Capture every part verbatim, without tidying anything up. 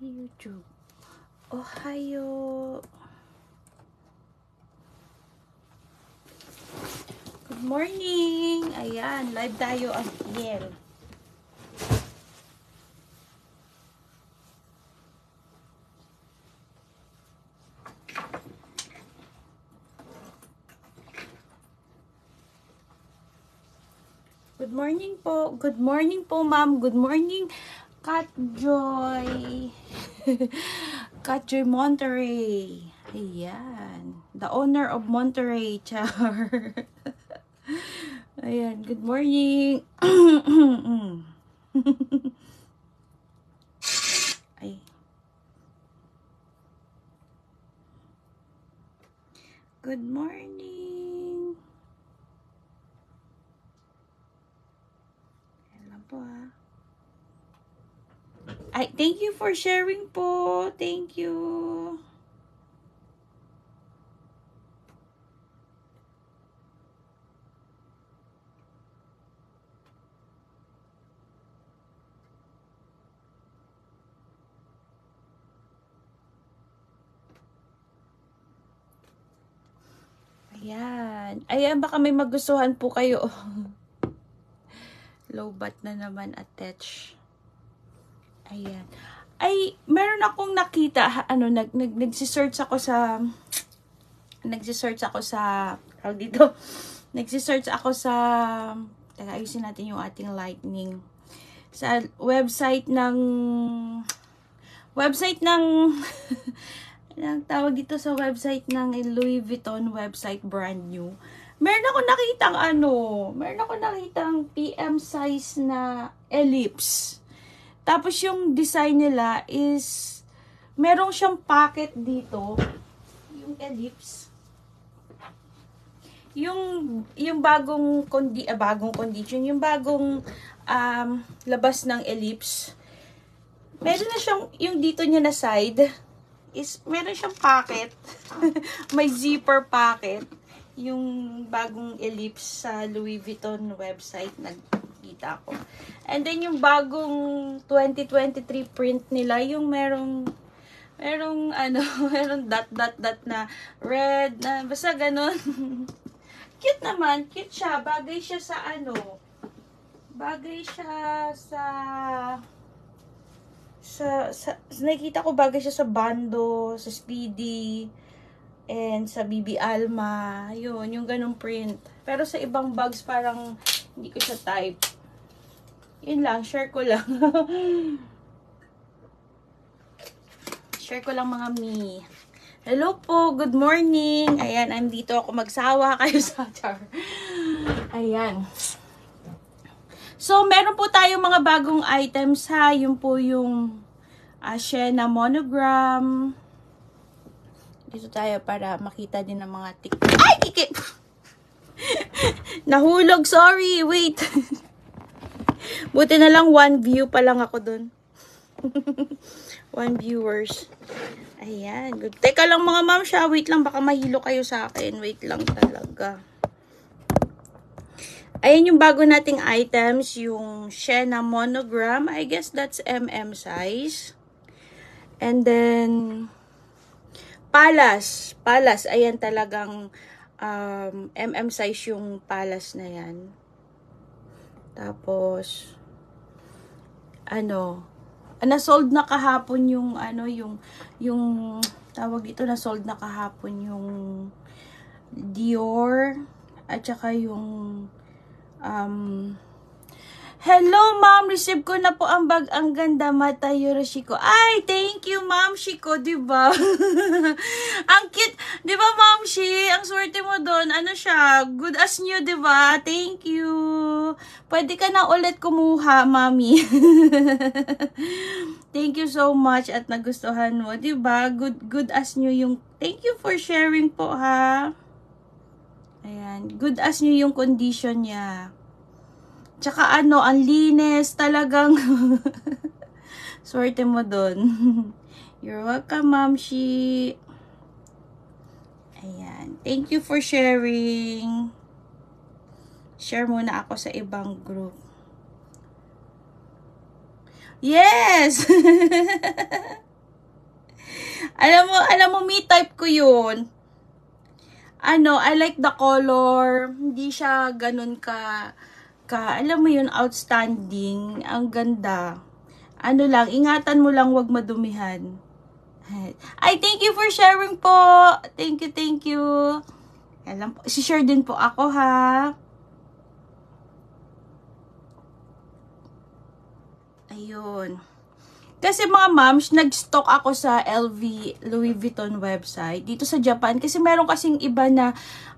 YouTube. Ohayo. Good morning. Ayan, live tayo again. Good morning po. Good morning po, ma'am. Good morning, Kat Joy. Katju Monterey. Ayan. The owner of Monterey Char. Ayan. Good morning. Ay. Good morning. Ayan po ah. I thank you for sharing po. Thank you. Ayan. Ayan, baka may magustuhan po kayo. Low bat na naman attached. Ayan. Ay, meron akong nakita, ano, nag, nag, nagsisearch ako sa, nagsisearch ako sa, oh, dito, nagsisearch ako sa, teka, ayusin natin yung ating lightning, sa website ng, website ng, anong tawag dito sa website ng Louis Vuitton website, brand new. Meron akong nakitang, ano, meron akong nakitang P M size na ellipse. Tapos yung design nila is merong siyang pocket dito, yung ellipse. Yung yung bagong condi, ah, bagong condition, yung bagong um, labas ng ellipse. Meron na siyang yung dito niya na side is meron siyang pocket. May zipper pocket yung bagong ellipse sa Louis Vuitton website nag kita ko. And then yung bagong twenty twenty-three print nila, yung merong merong ano, merong dot dot dot na red na basta ganun. Cute naman, cute siya, bagay siya sa ano. Bagay siya sa sa, sa nakita ko bagay siya sa Bando, sa Speedy and sa B B Alma. Yun, yung ganung print. Pero sa ibang bags parang hindi ko siya type. Yun lang. Share ko lang. Share ko lang mga me. Hello po. Good morning. Ayan. I'm dito ako magsawa kayo sa char. Ayan. So, meron po tayong mga bagong items ha. Yun po yung Ashena monogram. Dito tayo para makita din ng mga tik. Ay! Kikip! Nahulog, sorry, wait. Buti na lang one view pa lang ako dun. One viewers. Ayan, good. Teka lang mga ma'am siya, wait lang, baka mahilo kayo sa akin. Wait lang talaga. Ayan yung bago nating items, yung Shena monogram. I guess that's M M size. And then Palace. Palace, ayan talagang Um, M M size yung Palace na yan. Tapos, ano, nasold na kahapon yung, ano, yung, yung, tawag dito, nasold na kahapon yung Dior, at saka yung, um, hello, ma'am, receive ko na po ang bag. Ang ganda, matayo, Roshiko. Ay, thank you, ma'am, Shiko, diba? Ang cute, diba, ma'am, she? Ang swerte mo doon, ano siya, good as new, diba? Thank you. Pwede ka na ulit kumuha, mami. Thank you so much at nagustuhan mo, diba? Good, good as new yung, thank you for sharing po, ha? Ayan, good as new yung condition niya. Tsaka ano, ang linis talagang. Swerte mo dun. You're welcome, Mamshi. Ayan. Thank you for sharing. Share muna ako sa ibang group. Yes! Alam mo, alam mo, me type ko yun. Ano, I like the color. Hindi siya ganun ka, ka, alam mo yun, outstanding. Ang ganda. Ano lang, ingatan mo lang, wag madumihan. I thank you for sharing po. Thank you, thank you. Alam po, si-share din po ako, ha. Ayun. Kasi mga moms, nag-stock ako sa L V Louis Vuitton website dito sa Japan. Kasi meron kasing iba na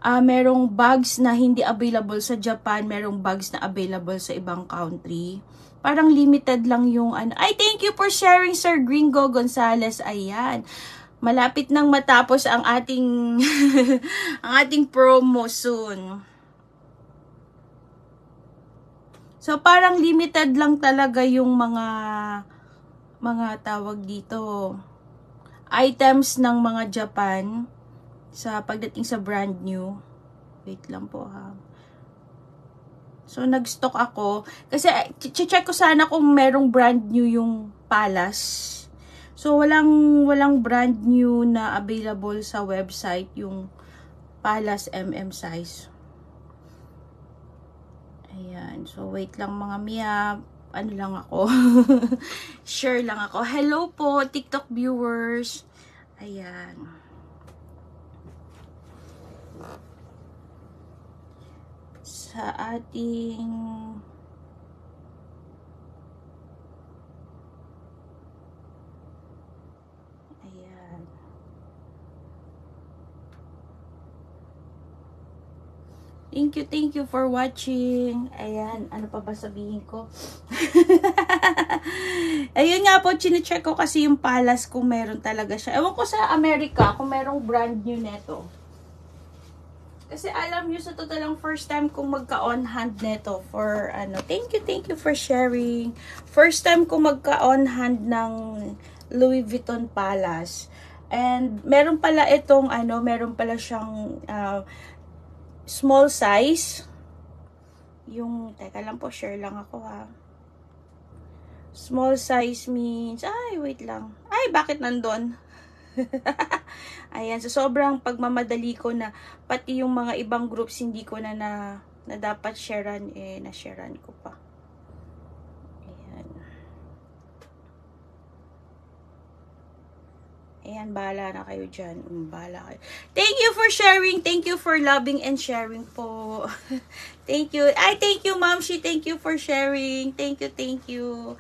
uh, merong bags na hindi available sa Japan. Merong bags na available sa ibang country. Parang limited lang yung ano. I thank you for sharing, Sir Gringo Gonzalez. Ayan. Malapit nang matapos ang ating ang ating promo soon. So, parang limited lang talaga yung mga mga tawag dito, items ng mga Japan sa pagdating sa brand new. Wait lang po, ha. So, nag-stock ako. Kasi, check ko sana kung merong brand new yung Palace. So, walang, walang brand new na available sa website yung Palace M M size. Ayan. So, wait lang mga Mia. Ano lang ako. Share lang ako. Hello po, TikTok viewers. Ayan. Sa ating ayan. Thank you, thank you for watching. Ayan, ano pa ba sabihin ko? Ayun nga po, chine-check ko kasi yung Palace kung meron talaga siya. Ewan ko sa Amerika kung merong brand new neto. Kasi alam nyo sa totoo lang, first time kong magka-on hand neto for ano. Thank you, thank you for sharing. First time kong magka-on hand ng Louis Vuitton Palace. And meron pala itong ano, meron pala siyang uh, small size. Yung, teka lang po, share lang ako, ha. Small size means, ay, wait lang. Ay, bakit nandun? Ayan, so sobrang pagmamadali ko na, pati yung mga ibang groups, hindi ko na na, na dapat sharean, eh, na-sharean ko pa. Ayan. Ayan, bahala na kayo dyan. Um, bahala kayo. Thank you for sharing. Thank you for loving and sharing po. Thank you. Ay, thank you, Momshi. Thank you for sharing. Thank you, thank you.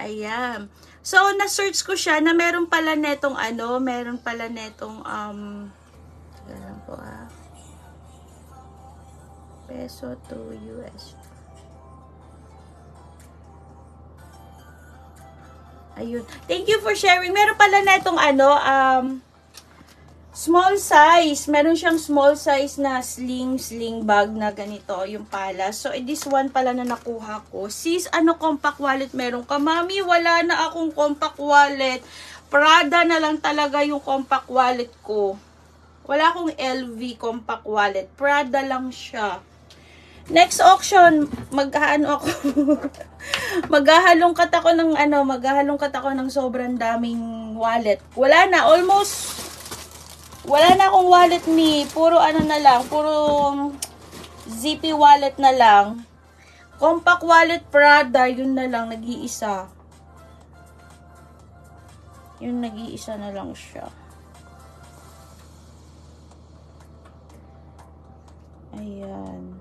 Ayan. So, na-search ko siya na meron pala netong ano, meron pala netong um, alam po ah. Peso to U S. Ayun. Thank you for sharing. Meron pala na itong ano, um, small size. Meron siyang small size na sling, sling bag na ganito, yung Palace. So, this one pala na nakuha ko. Sis, ano compact wallet meron ka? Mami, wala na akong compact wallet. Prada na lang talaga yung compact wallet ko. Wala akong L V compact wallet. Prada lang siya. Next auction, mag-ano ako, maghahalongkat ako ng ano, maghahalongkat ako ng sobrang daming wallet. Wala na, almost, wala na akong wallet ni, puro ano na lang, puro zippy wallet na lang. Compact wallet Prada, yun na lang, nag-iisa. Yun, nag-iisa na lang siya. Ayan.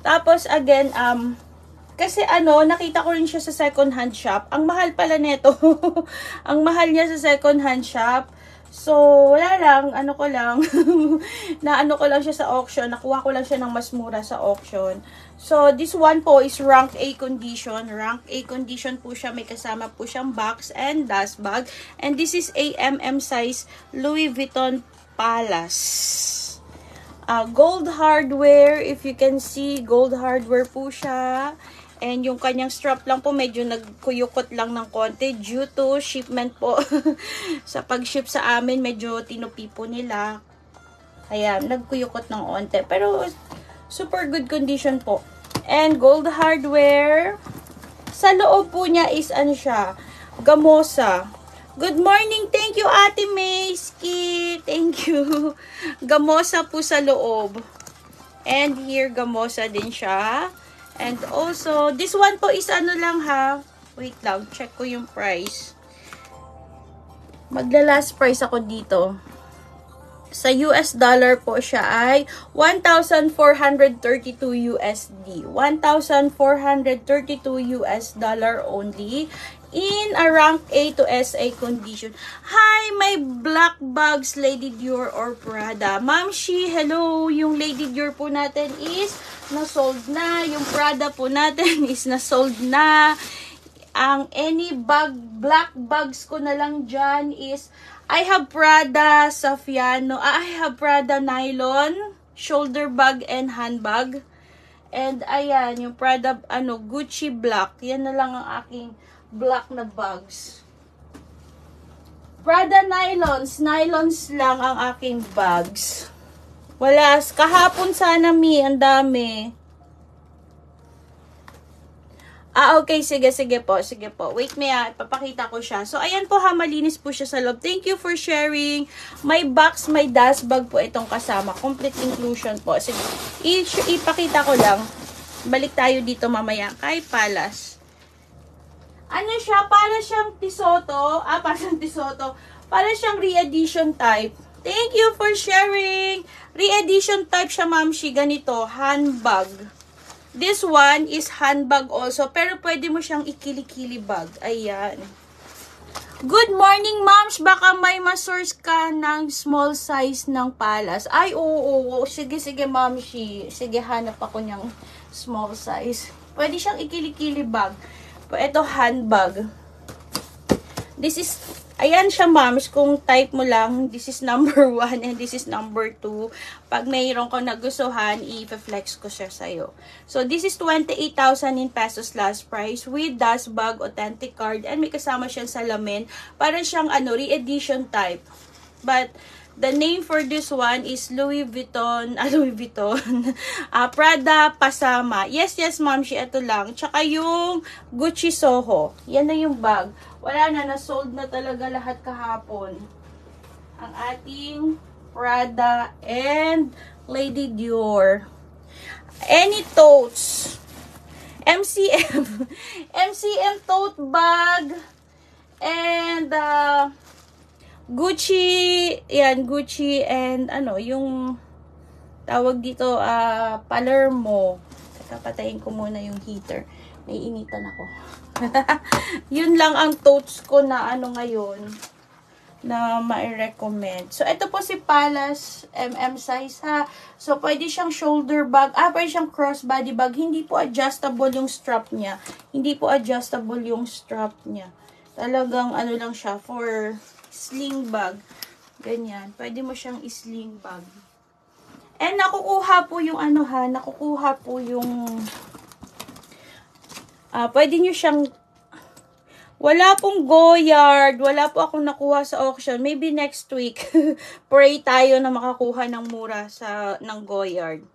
Tapos, again, um, kasi ano, nakita ko rin siya sa second hand shop. Ang mahal pala neto. Ang mahal niya sa second hand shop. So, wala lang, ano ko lang, na ano ko lang siya sa auction. Nakuha ko lang siya ng mas mura sa auction. So, this one po is rank A condition. Rank A condition po siya. May kasama po siyang box and dust bag. And this is A M M size Louis Vuitton Palace. Uh, gold hardware, if you can see, gold hardware po siya. And yung kanyang strap lang po, medyo nagkuyukot lang ng konti due to shipment po. Sa pag-ship sa amin, medyo tinupi po nila. Kaya, nagkuyukot ng onte. Pero, super good condition po. And gold hardware. Sa loob po niya is, ano siya, gamosa. Good morning. Thank you, Ate Mayski. Thank you. Gamosa po sa loob. And here, gamosa din siya. And also, this one po is ano lang ha. Wait lang. Check ko yung price. Magla-last price ako dito. Sa U S dollar po siya ay one thousand four hundred thirty-two U S D. one thousand four hundred thirty-two U S dollar only. In a rank A to S A condition. Hi, my black bags, Lady Dior or Prada. Ma'am Shi, hello. Yung Lady Dior po natin is na-sold na. Yung Prada po natin is na-sold na. Ang any bag, black bags ko na lang dyan is I have Prada Safiano. I have Prada nylon, shoulder bag and handbag. And ayan, yung Prada, ano, Gucci black. Yan na lang ang aking black na bags. Prada nylons. Nylons lang ang aking bags. Wala. Kahapon sana mi. Ang dami. Ah, okay. Sige, sige po. Sige po. Wait me ah. Ipapakita ko siya. So, ayan po ha. Malinis po siya sa loob. Thank you for sharing. May box, may dust bag po itong kasama. Complete inclusion po. Sige. I ipakita ko lang. Balik tayo dito mamaya kay Palace. Ano siya? Para siyang tisoto. Ah, para siyang tisoto. Para siyang re-edition type. Thank you for sharing. Re-edition type siya, ma'am. She ganito. Handbag. This one is handbag also. Pero pwede mo siyang ikili-kili bag. Ayan. Good morning, moms. Baka may ma-source ka ng small size ng Palace. Ay, oo, oo. Sige, sige, ma'am. Sige, hanap ako niyang small size. Pwede siyang ikili-kili bag. Ito, handbag. This is, ayan siya, moms. Kung type mo lang, this is number one and this is number two. Pag mayroon ko nagustuhan, i-flex ko siya sa'yo. So, this is twenty-eight thousand in pesos last price with dust bag, authentic card, and may kasama siyang salamin. Parang siyang, ano, re-edition type. But, the name for this one is Louis Vuitton, ah, Louis Vuitton, ah, Prada Pasama. Yes, yes, ma'am, she, ito lang. Tsaka yung Gucci Soho. Yan na yung bag. Wala na, nasold na talaga lahat kahapon. Ang ating Prada and Lady Dior. Any totes? M C M. M C M tote bag. And, ah, uh, Gucci, yan, Gucci and ano, yung tawag dito, uh, Palermo. Kapatayin ko muna yung heater. Naiinitan ako. Yun lang ang totes ko na ano ngayon na ma-recommend. So, ito po si Palace M M size ha. So, pwede siyang shoulder bag. Ah, pwede siyang crossbody bag. Hindi po adjustable yung strap niya. Hindi po adjustable yung strap niya. Talagang ano lang siya for sling bag. Ganyan. Pwede mo siyang isling bag. And nakukuha po yung ano ha, nakukuha po yung uh, pwede nyo siyang, wala pong Goyard, wala po akong nakuha sa auction. Maybe next week, pray tayo na makakuha ng mura sa, ng Goyard.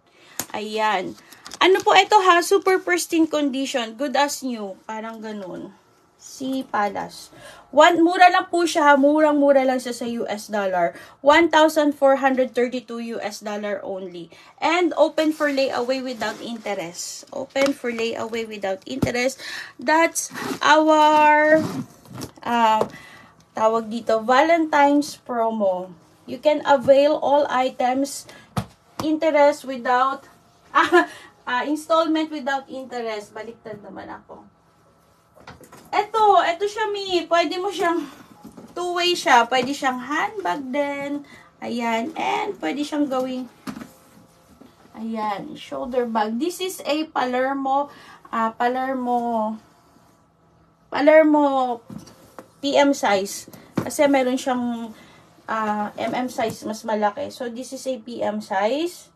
Ayan. Ano po ito ha, super pristine condition. Good as new. Parang ganun. Si Palace. One, mura lang po siya ha. Murang-mura lang siya sa U S dollar. one thousand four hundred thirty-two U S dollar only. And open for layaway without interest. Open for layaway without interest. That's our uh, tawag dito, Valentine's promo. You can avail all items interest without uh, uh, installment without interest. Baliktad naman ako. Eto, eto siya mi. Pwede mo siyang two-way siya. Pwede siyang handbag din. Ayan. And pwede siyang gawing ayan, shoulder bag. This is a Palermo uh, Palermo Palermo P M size. Kasi meron siyang uh, M M size mas malaki. So, this is a P M size.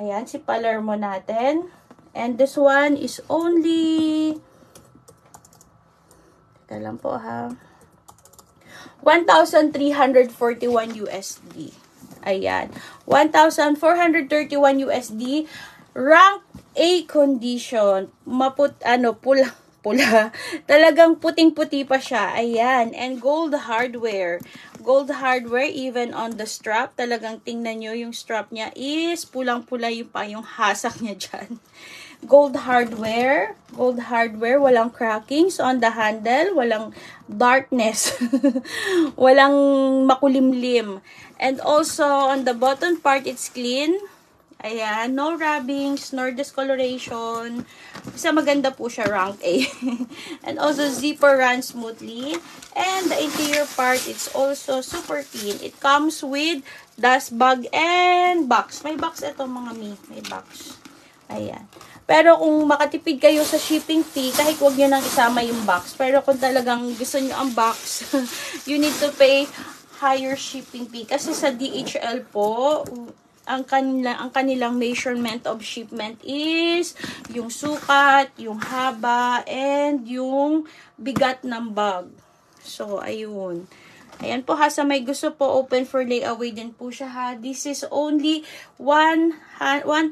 Ayan, si Palermo natin. And this one is only alam po ha. one thousand three hundred forty-one U S D. Ayan. one thousand four hundred thirty-one U S D. Rank A condition. Maput, ano, pula, pula. Talagang puting-puti pa siya. Ayan. And gold hardware. Gold hardware even on the strap. Talagang tingnan nyo yung strap niya is pulang-pula yung pa yung hasak niya dyan. Gold hardware. Gold hardware. Walang crackings on the handle. Walang darkness. Walang makulimlim. And also on the bottom part, it's clean. Ayan, no rubbings, nor discoloration. Isa maganda po siya, rank A. And also, zipper runs smoothly. And the interior part, it's also super clean. It comes with dust bag and box. May box ito, mga mi. May box. Ayan. Pero kung makatipid kayo sa shipping fee, kahit huwag nyo nang isama yung box. Pero kung talagang gusto nyo ang box, you need to pay higher shipping fee. Kasi sa D H L po, ang kanila ang kanilang measurement of shipment is yung sukat, yung haba, and yung bigat ng bag. So ayun. Ayan po ha, sa may gusto po, open for layaway din po siya ha. This is only one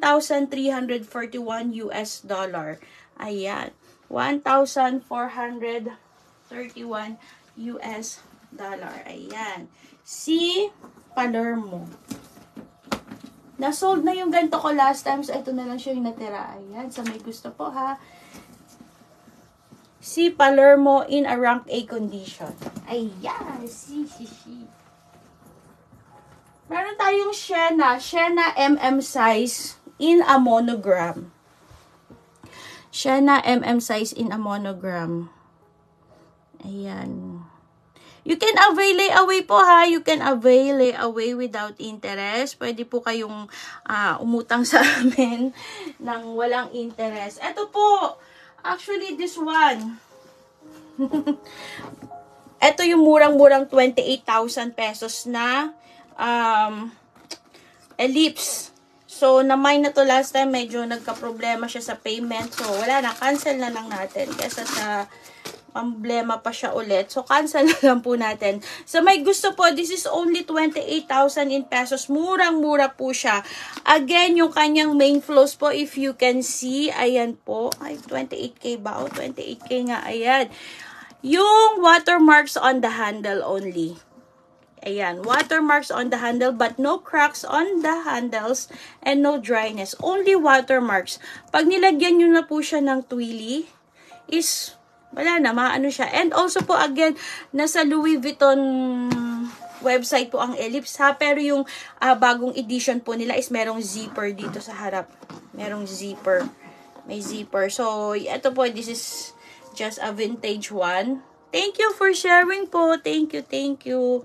thousand three hundred forty-one U S dollar. Ayan. one thousand four hundred thirty-one U S dollar. Ayan. Si Palermo. Nasold na yung ganito ko last time. So, ito na lang siya yung natira. Ayan. Sa may gusto po, ha. Si Palermo in a rank A condition. Ayan. Si, si, si. Meron tayong Shena. Shena M M size in a monogram. Shena M M size in a monogram. Ayan. You can avail layaway po ha. You can avail layaway without interest. Pwede po kayong uh, umutang sa amin ng walang interest. Ito po. Actually, this one. Ito yung murang-murang twenty-eight thousand pesos na um, Ellipse. So, na-mine na to last time. Medyo nagka-problema siya sa payment. So, wala na. Cancel na lang natin. Kesa sa problema pa siya ulit. So, cancel na lang po natin. So, may gusto po, this is only twenty-eight thousand in pesos. Murang-mura po siya. Again, yung kanyang main flows po, if you can see, ayan po. Ay, twenty-eight K ba? O, twenty-eight K nga. Ayan. Yung watermarks on the handle only. Ayan. Watermarks on the handle, but no cracks on the handles and no dryness. Only watermarks. Pag nilagyan nyo na po siya ng twilly, is wala na, maano siya. And also po, again, nasa Louis Vuitton website po ang Ellipse ha. Pero yung uh, bagong edition po nila is merong zipper dito sa harap. Merong zipper. May zipper. So, ito po, this is just a vintage one. Thank you for sharing po. Thank you, thank you.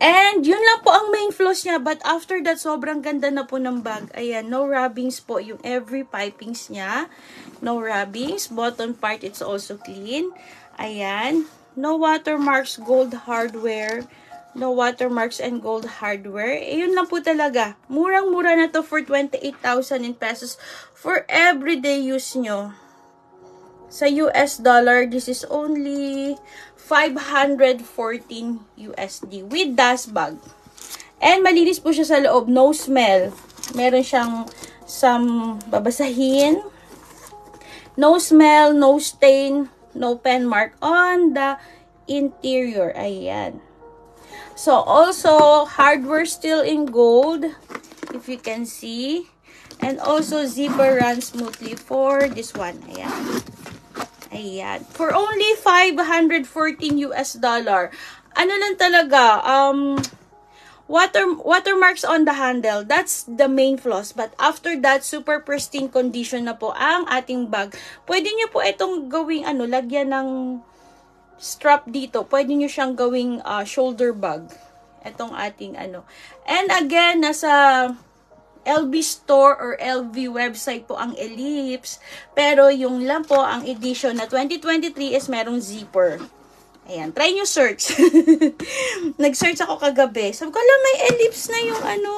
And yun lang po ang main flows niya. But after that, sobrang ganda na po ng bag. Ayan, no rubbings po yung every pipings niya. No rubbings. Bottom part, it's also clean. Ayan. No watermarks, gold hardware. No watermarks and gold hardware. Eh, yun lang po talaga. Murang-mura na to for twenty-eight thousand in pesos for everyday use nyo. Sa U S dollar, this is only five hundred fourteen U S D with dust bag. And malinis po siya sa loob. No smell. Meron siyang some babasahin. No smell, no stain, no pen mark on the interior. Ayan. So, also, hardware still in gold. If you can see. And also, zipper runs smoothly for this one. Ayan. Ayan. For only five hundred fourteen U S dollar. Ano lang talaga, um, water, watermarks on the handle. That's the main flaws. But after that, super pristine condition na po ang ating bag. Pwede nyo po itong gawing, ano, lagyan ng strap dito. Pwede nyo siyang gawing uh, shoulder bag. Itong ating, ano. And again, nasa L V store or L V website po ang Ellipse. Pero yung lang po, ang edition na twenty twenty-three is merong zipper. Ayan, try nyo search. Nag-search ako kagabi. Sabi ko, alam, may Ellipse na yung ano,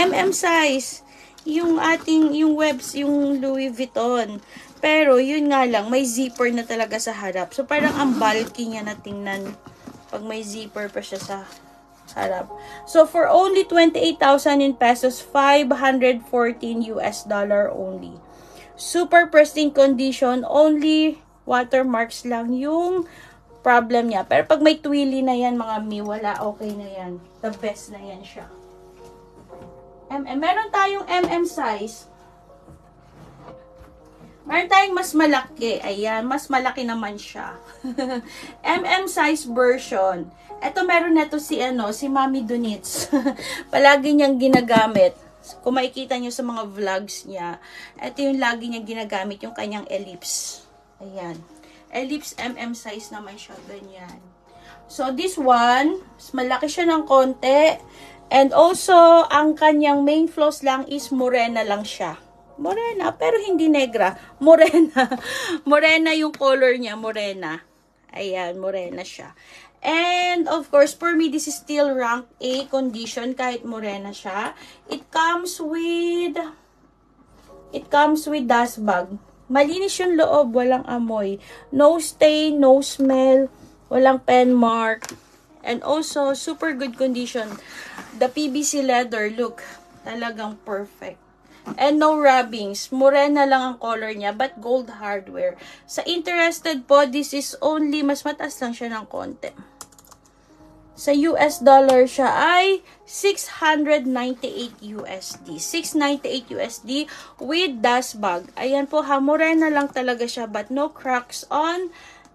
M M size. Yung ating, yung webs, yung Louis Vuitton. Pero yun nga lang, may zipper na talaga sa harap. So parang ang bulky niya na tingnan pag may zipper pa siya sa harap. So, for only twenty-eight thousand in pesos, five hundred fourteen U S dollar only. super pristine condition, only watermarks lang yung problem niya. Pero pag may twilly na yan mga mi, wala, okay na yan. The best na yan siya. M M. Meron tayong M M size. Meron tayong mas malaki. Ayan, mas malaki naman siya. M M size version. Ito meron na ito si, ano, si Mami Dunits. Palagi niyang ginagamit. Kung makikita niyo sa mga vlogs niya, ito yung lagi niyang ginagamit, yung kanyang Ellipse. Ayan. Ellipse M M size naman siya. Ganyan. So, this one, mas malaki siya ng konti. And also, ang kanyang main flaws lang is morena lang siya. Morena, pero hindi negra. Morena. Morena yung color niya. Morena. Ayan, morena siya. And, of course, for me, this is still rank A condition kahit morena siya. It comes with, it comes with dust bag. Malinis yung loob, walang amoy. No stain, no smell, walang pen mark. And also, super good condition. The P V C leather, look, talagang perfect. And no rubbings. Morena lang ang color niya, but gold hardware. Sa interested po, this is only, mas mataas lang siya ng konti. Sa U S dollar siya ay six hundred ninety-eight U S D. six ninety-eight U S D with dust bag. Ayan po ha, morena lang talaga siya, but no cracks on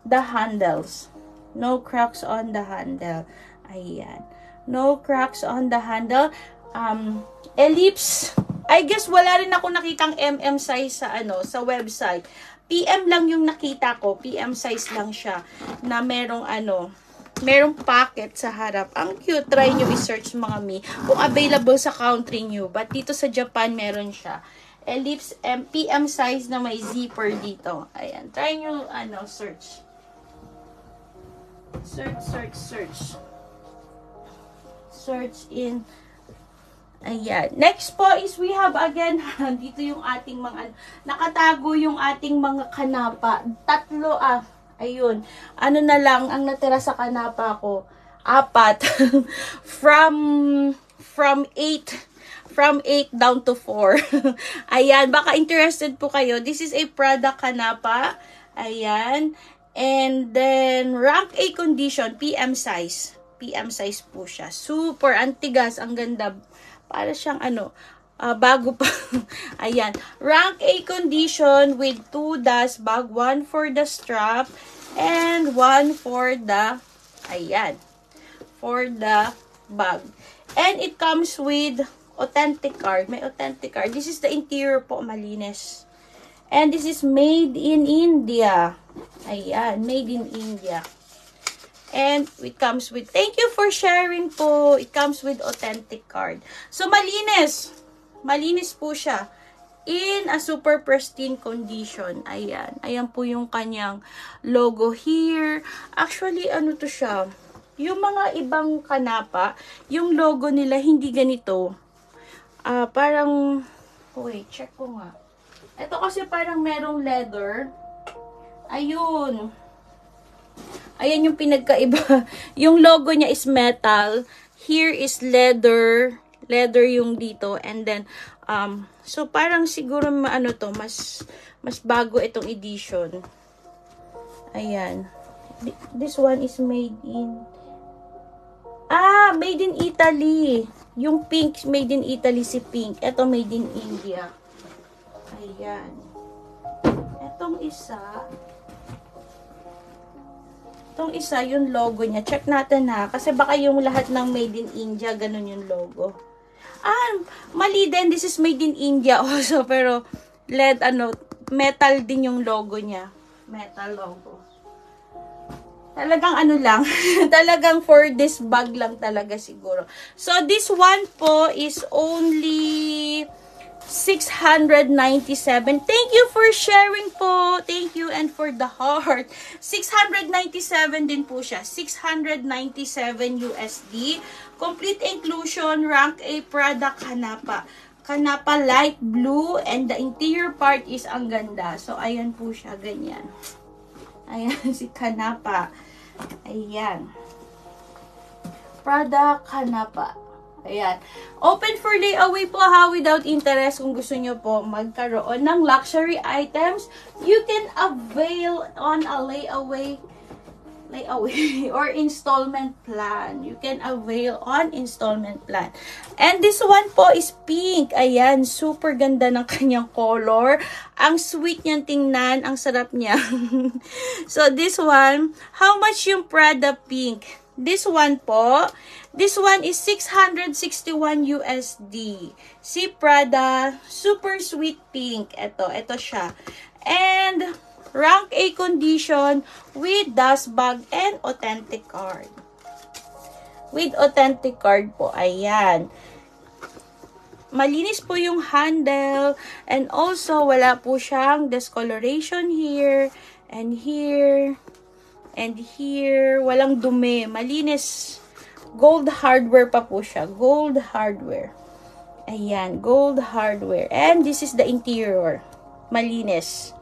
the handles. No cracks on the handle. Ayan. No cracks on the handle. Um, Ellipse. I guess wala rin ako nakitang M M size sa ano, sa website. P M lang yung nakita ko. P M size lang siya na merong ano, merong pocket sa harap. Ang cute. Try nyo i-search mga mi kung available sa country nyo. But dito sa Japan meron siya. Ellipse P M size na may zipper dito. Ayan. Try nyo ano, search. Search, search, search. Search in. Ayan. Next po is we have again, dito yung ating mga, nakatago yung ating mga kanapa. Tatlo ah. Ayun. Ano na lang ang natira sa kanapa ko? Apat. from, from eight. From eight down to four. Ayan. Baka interested po kayo. This is a Prada kanapa. Ayan. And then, rank A condition, P M size. P M size po siya. Super, antigas, ang ganda. Para siyang ano, uh, bago pa. Ayan. Rank A condition with two dust bag. One for the strap and one for the, ayan, for the bag. And it comes with authentic card. May authentic card. This is the interior po, malinis. And this is made in India. Ayan, made in India. And it comes with, thank you for sharing po. It comes with authentic card. So, malinis. Malinis po siya. In a super pristine condition. Ayan. Ayan po yung kanyang logo here. Actually, ano to siya? Yung mga ibang kanapa, yung logo nila hindi ganito. Uh, parang, wait, check ko nga. Ito kasi parang merong leather. Ayun. Ayan yung pinagkaiba. Yung logo niya is metal. Here is leather. Leather yung dito. And then, um, so parang siguro ano to, mas, mas bago itong edition. Ayan. This one is made in... Ah, made in Italy. Yung pink, made in Italy si pink. Ito made in India. Ayan. Itong isa... Itong isa, yung logo niya. Check natin ha. Kasi baka yung lahat ng made in India, ganun yung logo. Ah, mali din. This is made in India also. Pero, lead, ano, metal din yung logo niya. Metal logo. Talagang ano lang. Talagang for this bag lang talaga siguro. So, this one po is only... six hundred ninety-seven. Thank you for sharing po. Thank you and for the heart. six hundred ninety-seven din po siya. six hundred ninety-seven U S D. Complete inclusion, rank A Prada kanapa. Kanapa light blue and the interior part is ang ganda. So, ayan po siya. Ganyan. Ayan si kanapa. Ayan. Prada kanapa. Ayan. Open for layaway po ha, without interest. Kung gusto nyo po magkaroon ng luxury items, you can avail on a layaway layaway or installment plan. You can avail on installment plan. And this one po is pink. Ayan, super ganda ng kanyang color. Ang sweet niyang tingnan. Ang sarap niya. So, this one, how much yung Prada pink? This one po, this one is six hundred sixty-one U S D. Si Prada, super sweet pink. Ito, ito siya. And rank A condition with dust bag and authentic card. With authentic card po, ayan. Malinis po yung handle. And also, wala po siyang discoloration here and here. And here, walang dumi. Malinis. Gold hardware pa po siya. Gold hardware. Ayan. Gold hardware. And this is the interior. Malinis.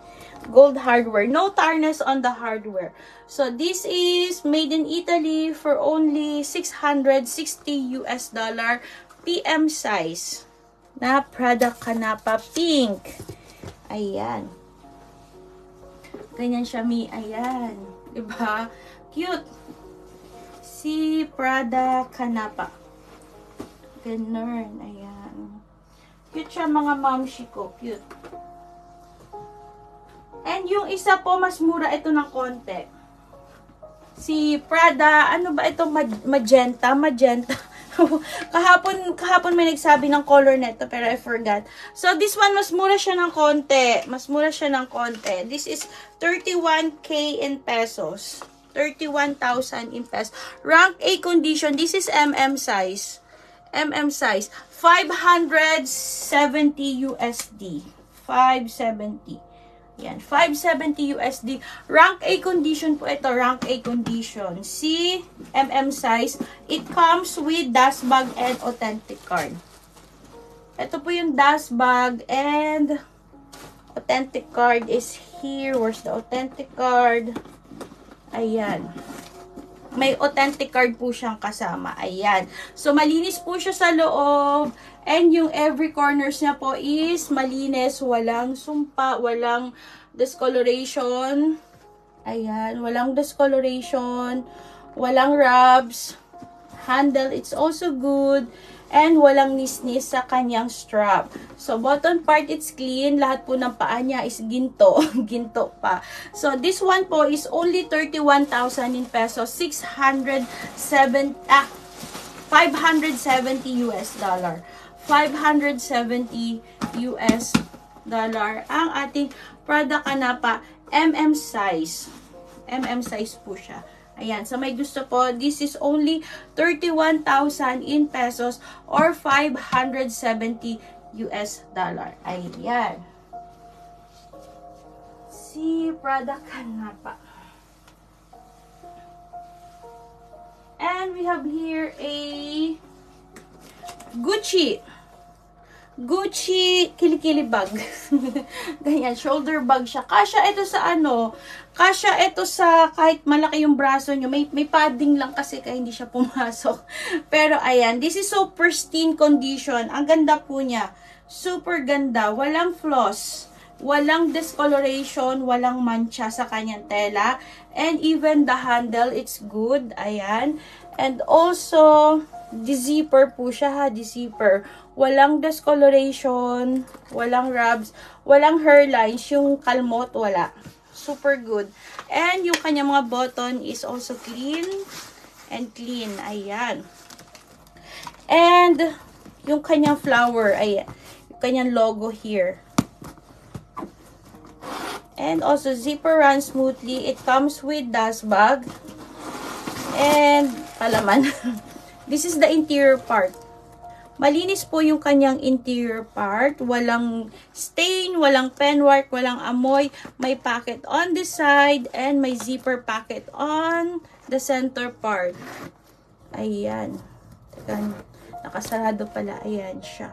Gold hardware. No tarnish on the hardware. So, this is made in Italy for only six hundred sixty U S dollar P M size. Na Prada Canapa Pink. Ayan. Ganyan siya, mi. Ayan. Diba? Cute. Si Prada Canapa. Ganun. Ayan. Cute siya mga mamshi ko. Cute. And yung isa po, mas mura ito ng konti. Si Prada, ano ba ito? Magenta? Magenta. kahapon, kahapon may nagsabi ng color neto, pero I forgot. So, this one, mas mura siya ng konti. Mas mura siya ng konti. This is thirty-one K in pesos. thirty-one thousand in pesos. Rank A condition. This is M M size. M M size. five hundred seventy U S D. five seventy. Yan. five seventy U S D. Rank A condition po ito. Rank A condition. C, M M size. It comes with dust bag and authentic card. Ito po yung dust bag and authentic card is here. Where's the authentic card? Ayan. May authentic card po siyang kasama. Ayan. So, malinis po siya sa loob. And yung every corners niya po is malinis. Walang sumpa. Walang discoloration. Ayan. Walang discoloration. Walang rubs. Handle. It's also good. And walang nisnis sa kanyang strap. So, bottom part, it's clean. Lahat po ng paa niya is ginto. Ginto pa. So, this one po is only thirty-one thousand in pesos. six hundred seven, ah, five hundred seventy U S dollar. five hundred seventy U S dollar ang ating Prada Canapa M M size. M M size po siya. Ayan, sa may gusto po, this is only thirty-one thousand in pesos or five hundred seventy U S dollar. Ayan. Si Prada Canapa. And we have here a Gucci. Gucci kilikili bag. Ganyan, shoulder bag siya. Kasya ito sa ano, kasya ito sa kahit malaki yung braso nyo. May, may padding lang kasi kaya hindi siya pumasok. Pero ayan, this is so pristine condition. Ang ganda po niya. Super ganda. Walang floss. Walang discoloration, walang mancha sa kanyang tela. And even the handle, it's good. Ayan. And also, the zipper po siya ha, the zipper. Walang discoloration, walang rubs, walang hairlines. Yung kalmot, wala. Super good. And yung kanyang mga button is also clean and clean. Ayan. And yung kanyang flower, ayan. Yung kanyang logo here. And also, zipper runs smoothly. It comes with dust bag. And, palaman. This is the interior part. Malinis po yung kanyang interior part. Walang stain, walang penwork, walang amoy. May pocket on the side and may zipper pocket on the center part. Ayan. Teka, nakasarado pala. Ayan siya.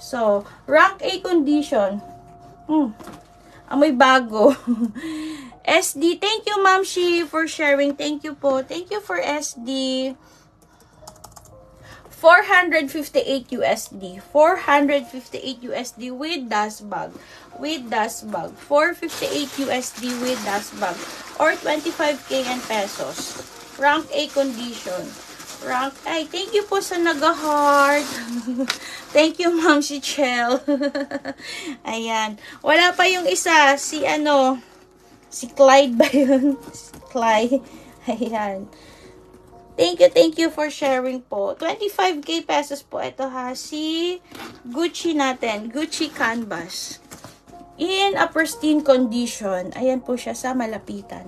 So, rank A condition. Hmm. Amoy bago. S D, thank you, Ma'am Shi, for sharing. Thank you po. Thank you for S D. four fifty-eight U S D. four fifty-eight U S D with dust bag. With dust bag. four fifty-eight U S D with dust bag. Or twenty-five K N pesos. Rank A condition. Rank A. Thank you po sa nag-heart. Thank you, Ma'am Shichelle. Ayan. Wala pa yung isa. Si ano? Si Clyde ba yun? Si Clyde. Ayan. Thank you, thank you for sharing po. twenty-five K pesos po ito ha. Si Gucci natin. Gucci canvas. In a pristine condition. Ayan po siya sa malapitan.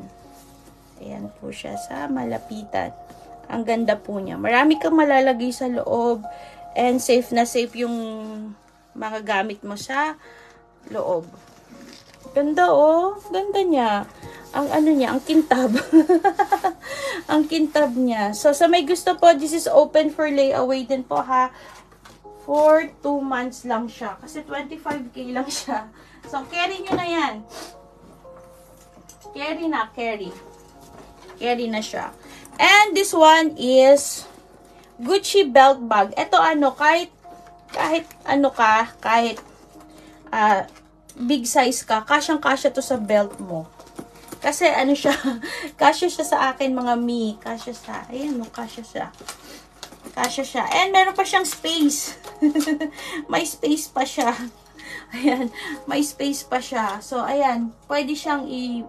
Ayan po siya sa malapitan. Ang ganda po niya. Marami kang malalagay sa loob. And safe na safe yung mga gamit mo sa loob. Ganda oh. Ganda niya. Ang ano niya, ang kintab. Ang kintab niya. So, sa may gusto po, this is open for layaway din po ha. For two months lang siya. Kasi twenty-five K lang siya. So, carry nyo na yan. Carry na, carry. Carry na siya. And this one is Gucci belt bag. Ito ano, kahit, kahit ano ka, kahit uh, big size ka, kasyang-kasya to sa belt mo. Kasi ano siya, kasya siya sa akin mga me, kasya sa, ayan mo, kasya siya. Kasya siya. And meron pa siyang space. May space pa siya. Ayan, may space pa siya. So, ayan, pwede siyang i,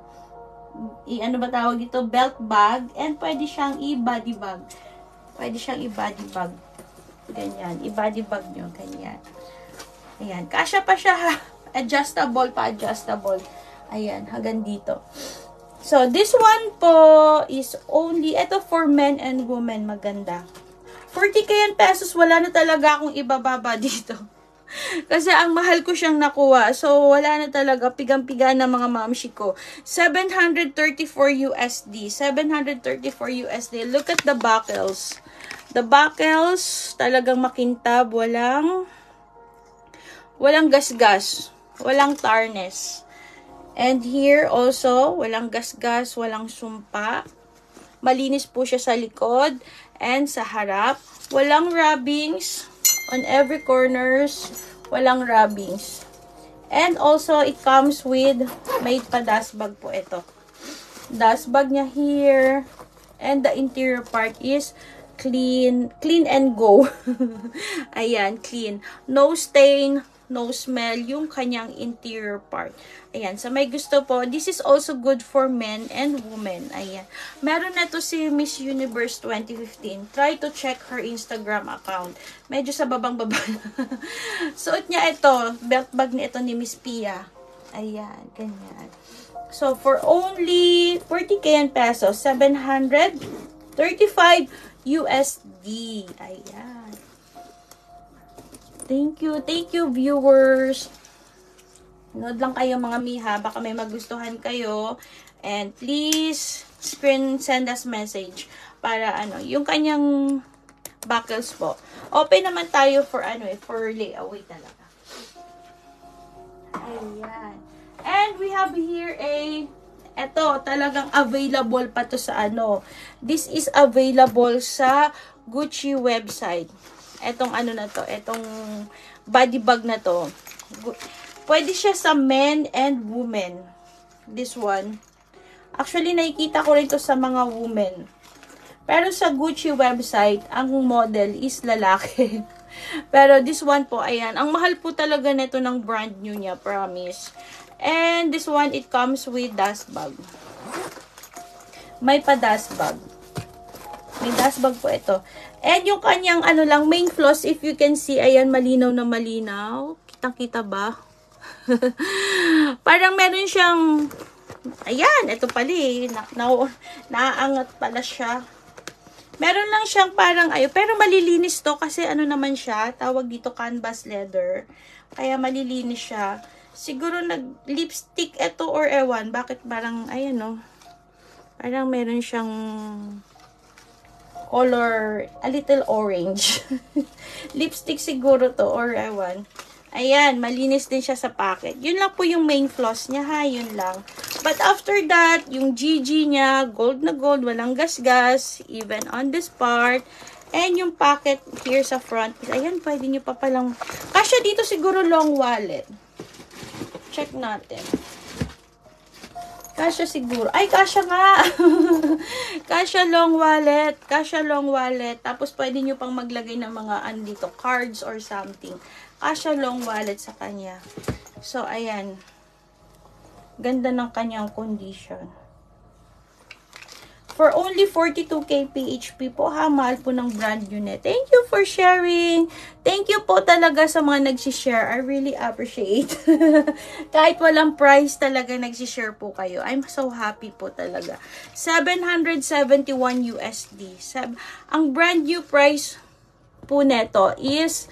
i ano ba tawag ito, belt bag, and pwede siyang i-body bag. Pwede siyang i-body bag. Ganyan, i-body bag nyo, ganyan. Ayan, kasya pa siya, ha? Adjustable pa, adjustable. Ayan, hanggang dito. So, this one po is only, ito for men and women, maganda. forty K pesos, wala na talaga akong ibababa dito. Kasi ang mahal ko siyang nakuha. So, wala na talaga, pigang-piga na mga mamshi ko. seven thirty-four U S D. seven thirty-four U S D. Look at the buckles. The buckles, talagang makintab. Walang, walang gasgas. Walang tarnish. And here also, walang gasgas, walang sumpa. Malinis po siya sa likod and sa harap. Walang rubbings on every corners. Walang rubbings. And also, it comes with, may pa dust bag po ito. Dust bag niya here. And the interior part is clean. Clean and go. Ayan, clean. No stain. No smell yung kanyang interior part. Ayan. Sa may gusto po, this is also good for men and women. Ayan. Meron na to si Miss Universe twenty fifteen. Try to check her Instagram account. Medyo sa babang baba. Suot niya ito. Belt bag na ito ni Miss Pia. Ayan. Ganyan. So, for only forty K pesos, seven thirty-five U S D. Ayan. Thank you. Thank you, viewers. Nood lang kayo, mga miha. Baka may magustuhan kayo. And please, screen send us message. Para, ano, yung kanyang buckles po. Open naman tayo for, ano, eh, for layaway talaga. Ayan. And we have here a, eto, talagang available pa to sa, ano. This is available sa Gucci website. Etong ano na to, etong body bag na to. Pwede siya sa men and women. This one. Actually, nakikita ko rin to sa mga women. Pero sa Gucci website, ang model is lalaki. Pero this one po, ayan. Ang mahal po talaga nito ng brand new niya, promise. And this one, it comes with dust bag. May pa dust bag. May dust bag po ito. And yung kanyang ano lang, main floss, if you can see, ayan, malinaw na malinaw. Kitang-kita ba? Parang meron siyang, ayan, ito pala eh. Na, na, naaangat pala siya. Meron lang siyang parang, ayo, pero malilinis to kasi ano naman siya, tawag dito canvas leather. Kaya malilinis siya. Siguro nag-lipstick ito or ewan. Bakit parang, ayan o. Oh, parang meron siyang color, a little orange. Lipstick siguro to, or ewan. Ayan, malinis din siya sa packet. Yun lang po yung main floss niya, ha? Yun lang. But after that, yung G G niya, gold na gold, walang gasgas, even on this part. And yung pocket here sa front is, ayan, pwede nyo pa palang, kasya dito siguro long wallet. Check natin. Kasya siguro. Ay, kasya nga! Kasya long wallet. Kasya long wallet. Tapos, pwede nyo pang maglagay ng mga andito, cards or something. Kasya long wallet sa kanya. So, ayan. Ganda ng kanyang condition. For only forty-two K P H P po, ha? Mahal po ng brand yun eh. Thank you for sharing. Thank you po talaga sa mga nagsishare. I really appreciate. Kahit walang price talaga, nagsishare po kayo. I'm so happy po talaga. seven seventy-one U S D. Ang brand new price po neto is,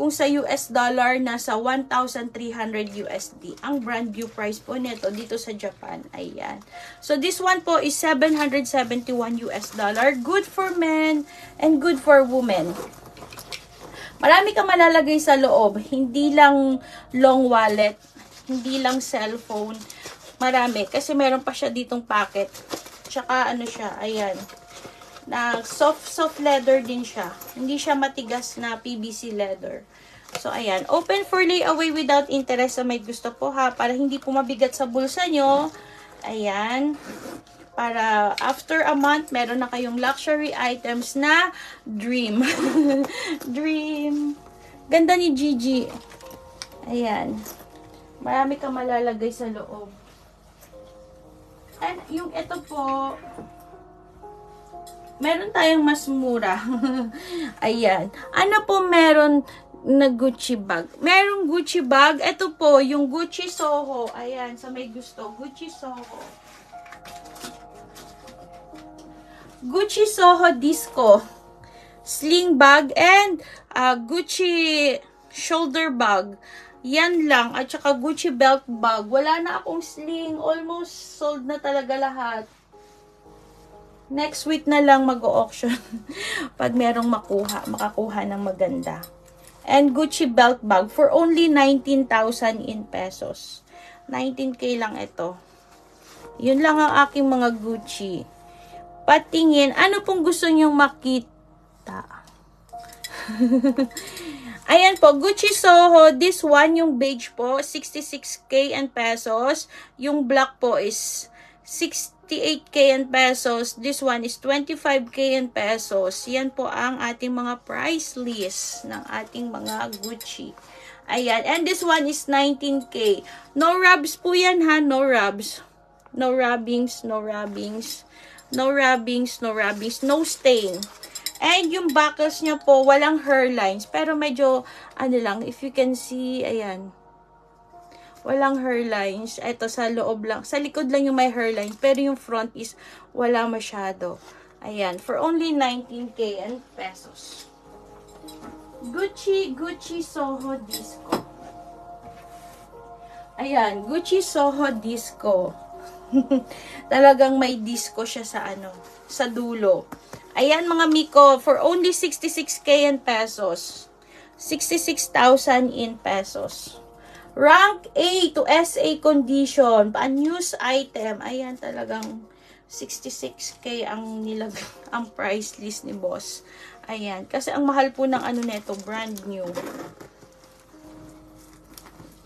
kung sa U S dollar, nasa one thousand three hundred U S D. Ang brand new price po nito dito sa Japan. Ayan. So, this one po is seven seventy-one U S dollar. Good for men and good for women. Marami kang malalagay sa loob. Hindi lang long wallet. Hindi lang cellphone. Marami. Kasi meron pa siya ditong pocket. Tsaka ano siya. Ayan. Na soft soft leather din siya. Hindi siya matigas na P V C leather. So ayan, open for layaway without interest sa may gusto po, ha, para hindi po mabigat sa bulsa nyo. Ayan. Para after a month, meron na kayong luxury items na dream. Dream. Ganda ni Gigi. Ayan. Marami kang malalagay sa loob. And yung ito po, meron tayong mas mura. Ayan. Ano po meron na Gucci bag? Merong Gucci bag. Ito po, yung Gucci Soho. Ayan, sa may gusto. Gucci Soho. Gucci Soho Disco. Sling bag and uh, Gucci shoulder bag. Yan lang. At saka Gucci belt bag. Wala na akong sling. Almost sold na talaga lahat. Next week na lang mag-auction pag merong makuha, makakuha ng maganda. And Gucci belt bag for only nineteen thousand in pesos. nineteen K lang ito. Yun lang ang aking mga Gucci. Patingin, ano pong gusto nyong makita? Ayan po, Gucci Soho. This one, yung beige po, sixty-six K in pesos. Yung black po is sixty-eight K in pesos. This one is twenty-five K in pesos. Yan po ang ating mga price list ng ating mga Gucci. Ayan. And this one is nineteen K. No rubs po yan, ha? No rubs. No rubbings, no rubbings. No rubbings, no rubbings. No stain. And yung buckles niya po, walang hairlines. Pero medyo, ano lang, if you can see, ayan. Walang hairlines. Ito, sa loob lang. Sa likod lang yung may hairline. Pero yung front is wala masyado. Ayan. For only nineteen K and pesos. Gucci, Gucci Soho Disco. Ayan. Gucci Soho Disco. Talagang may disco siya sa ano. Sa dulo. Ayan mga Miko. For only sixty-six K and pesos. sixty-six thousand in pesos. Rank A to S A condition. Pa-news item. Ayan, talagang sixty-six K ang nilag ang price list ni boss. Ayan. Kasi ang mahal po ng ano neto, brand new.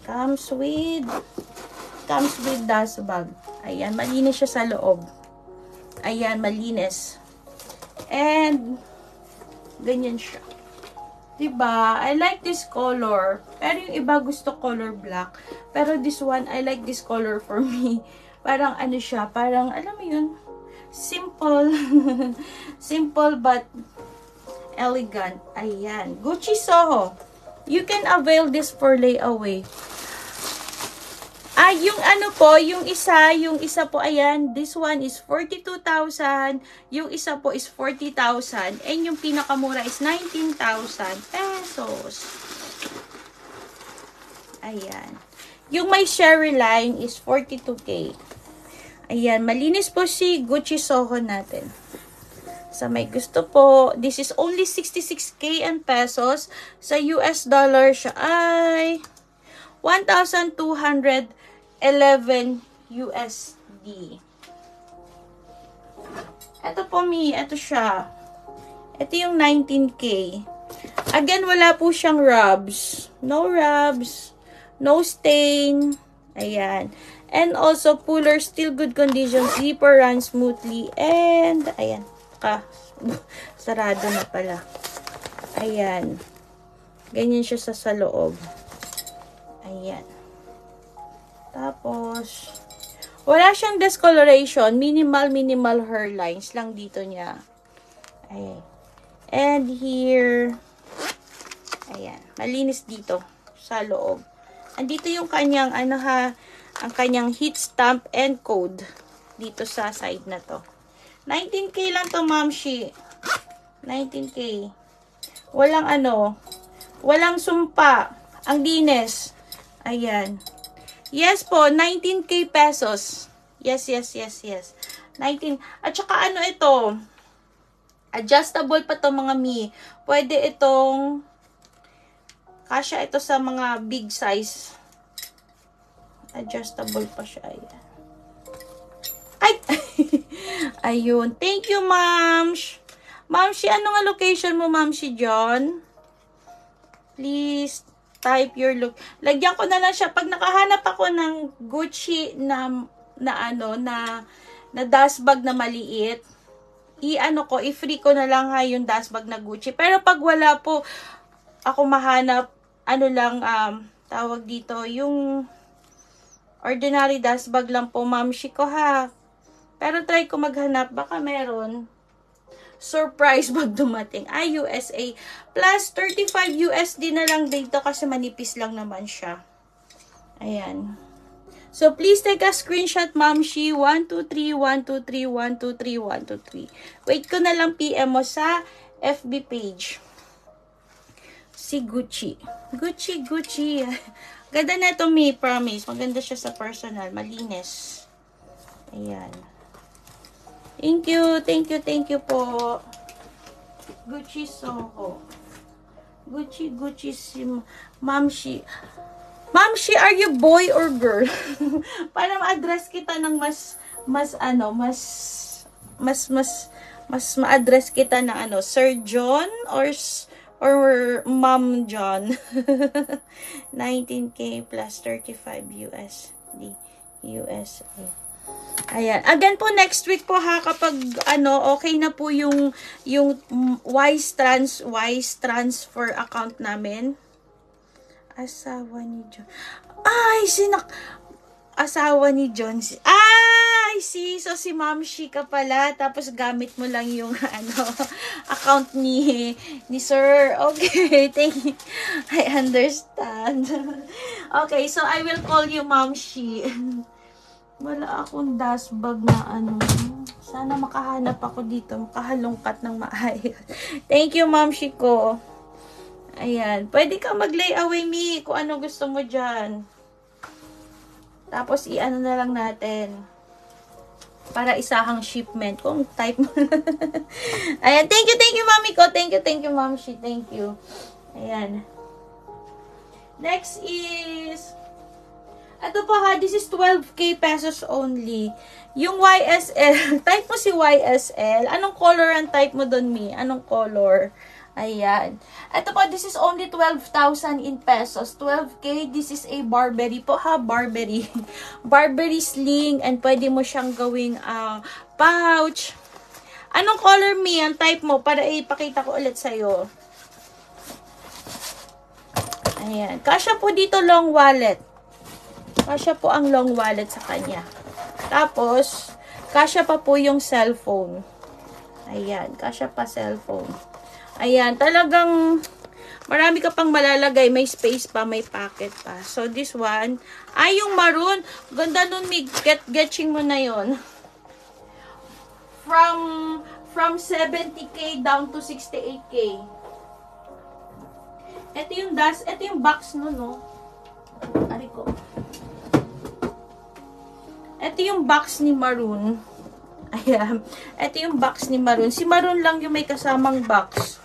Comes with, comes with dust bag. Ayan, malinis siya sa loob. Ayan, malinis. And, ganyan siya. Diba? I like this color. Pero yung iba gusto color black. Pero this one, I like this color for me. Parang ano siya, parang, alam mo yun, simple. Simple but elegant. Ayan. Gucci Soho. You can avail this for layaway. Ah, yung ano po, yung isa, yung isa po, ayan, this one is forty-two thousand, yung isa po is forty thousand, and yung pinakamura is nineteen thousand pesos. Ayan. Yung may share line is forty-two K. Ayan, malinis po si Gucci Soho natin. Sa may gusto po, this is only sixty-six K and pesos. Sa U S dollar siya ay one thousand two hundred eleven U S D. Ito po mi, ito siya. Ito yung nineteen K. Again, wala po siyang rubs. No rubs. No stain. Ayan. And also, puller, still good condition. Zipper run smoothly. And, ayan. Ka. Sarado na pala. Ayan. Ganyan siya sa, sa loob. Ayan. Tapos, wala siyang discoloration. Minimal, minimal hairlines lang dito niya. Ayan. And here, ayan. Malinis dito sa loob. Andito yung kanyang, ano ha, ang kanyang heat stamp and code dito sa side na to. nineteen K lang to, Ma'am Shi. nineteen K. Walang ano, walang sumpa. Ang linis. Ayan. Yes po, nineteen K pesos. Yes, yes, yes, yes. nineteen. At saka ano ito, adjustable pa to mga mi. Pwede itong, kasya ito sa mga big size. Adjustable pa siya. Ayan. Ay! Ayun. Thank you, Ma'am. Ma'am, si anong location mo, Ma'am, si John? Please type your look. Lagyan ko na lang siya. Pag nakahanap ako ng Gucci na, na ano, na, na dust bag na maliit, i-ano ko, i-free ko na lang ha yung dust bag na Gucci. Pero pag wala po, ako mahanap, ano lang, um, tawag dito, yung ordinary dust bag lang po, Ma'am Shiko, ha. Pero try ko maghanap, baka meron. Surprise bag dumating. Ay, U S A. Plus, thirty-five U S D na lang dito kasi manipis lang naman siya. Ayan. So, please take a screenshot, Ma'am Shi. one two three, one two three, one two three, one two three. Wait ko na lang P M mo sa F B page. Si Gucci. Gucci, Gucci. Ganda na ito, may promise. Maganda siya sa personal. Malinis. Ayan. Thank you, thank you, thank you po. Gucci Soho. Gucci, Gucci si Ma'am Shi. Ma'am Shi, are you boy or girl? Para ma-address kita ng mas, mas ano, mas, mas, mas, mas ma-address kita ng ano, Sir John or or Ma'am John. nineteen K plus thirty-five U S D. U S A. Ayan. Again po, next week po ha, kapag ano, okay na po yung, yung wise, trans, wise transfer account namin. Asawa ni John. Ay, sinak... Asawa ni John. Ay, si... So, si Ma'am Shika pala. Tapos, gamit mo lang yung, ano, account ni, ni Sir. Okay, thank you. I understand. Okay, so, I will call you, Ma'am Shi. Wala akong dust bag na, ano. Sana makahanap ako dito. Makahalongkat ng maayos. Thank you, Ma'am Shiko. Ayan. Pwede ka mag-layaway me kung ano gusto mo dyan. Tapos, i-ano na lang natin. Para isahang shipment. Kung type mo na. Ayan. Thank you, thank you, Mami ko. Thank you, thank you, Ma'am Shi. Thank you. Ayan. Next is... Ito po ha. This is twelve K pesos only. Yung Y S L. Type mo si Y S L. Anong color ang type mo dun, Mi? Anong color? Ayan. Ito po, this is only twelve thousand in pesos. twelve K, this is a Burberry po ha, Burberry. Burberry sling, and pwede mo siyang gawing uh, pouch. Anong color, Mi? Ang type mo, para ipakita ko ulit sa'yo. Ayan. Kasya po dito long wallet. Kasya po ang long wallet sa kanya. Tapos, kasya pa po yung cellphone. Ayan, kasya pa cellphone. Ayan, talagang marami ka pang malalagay. May space pa, may pocket pa. So, this one. Ay, yung maroon. Ganda nun, Mig. Get, getching mo na yon. From, from seventy K down to sixty-eight K. Ito yung dust. Ito yung box nun, no? Ari ko. Ito yung box ni maroon. Ayan. Ito yung box ni maroon. Si maroon lang yung may kasamang box.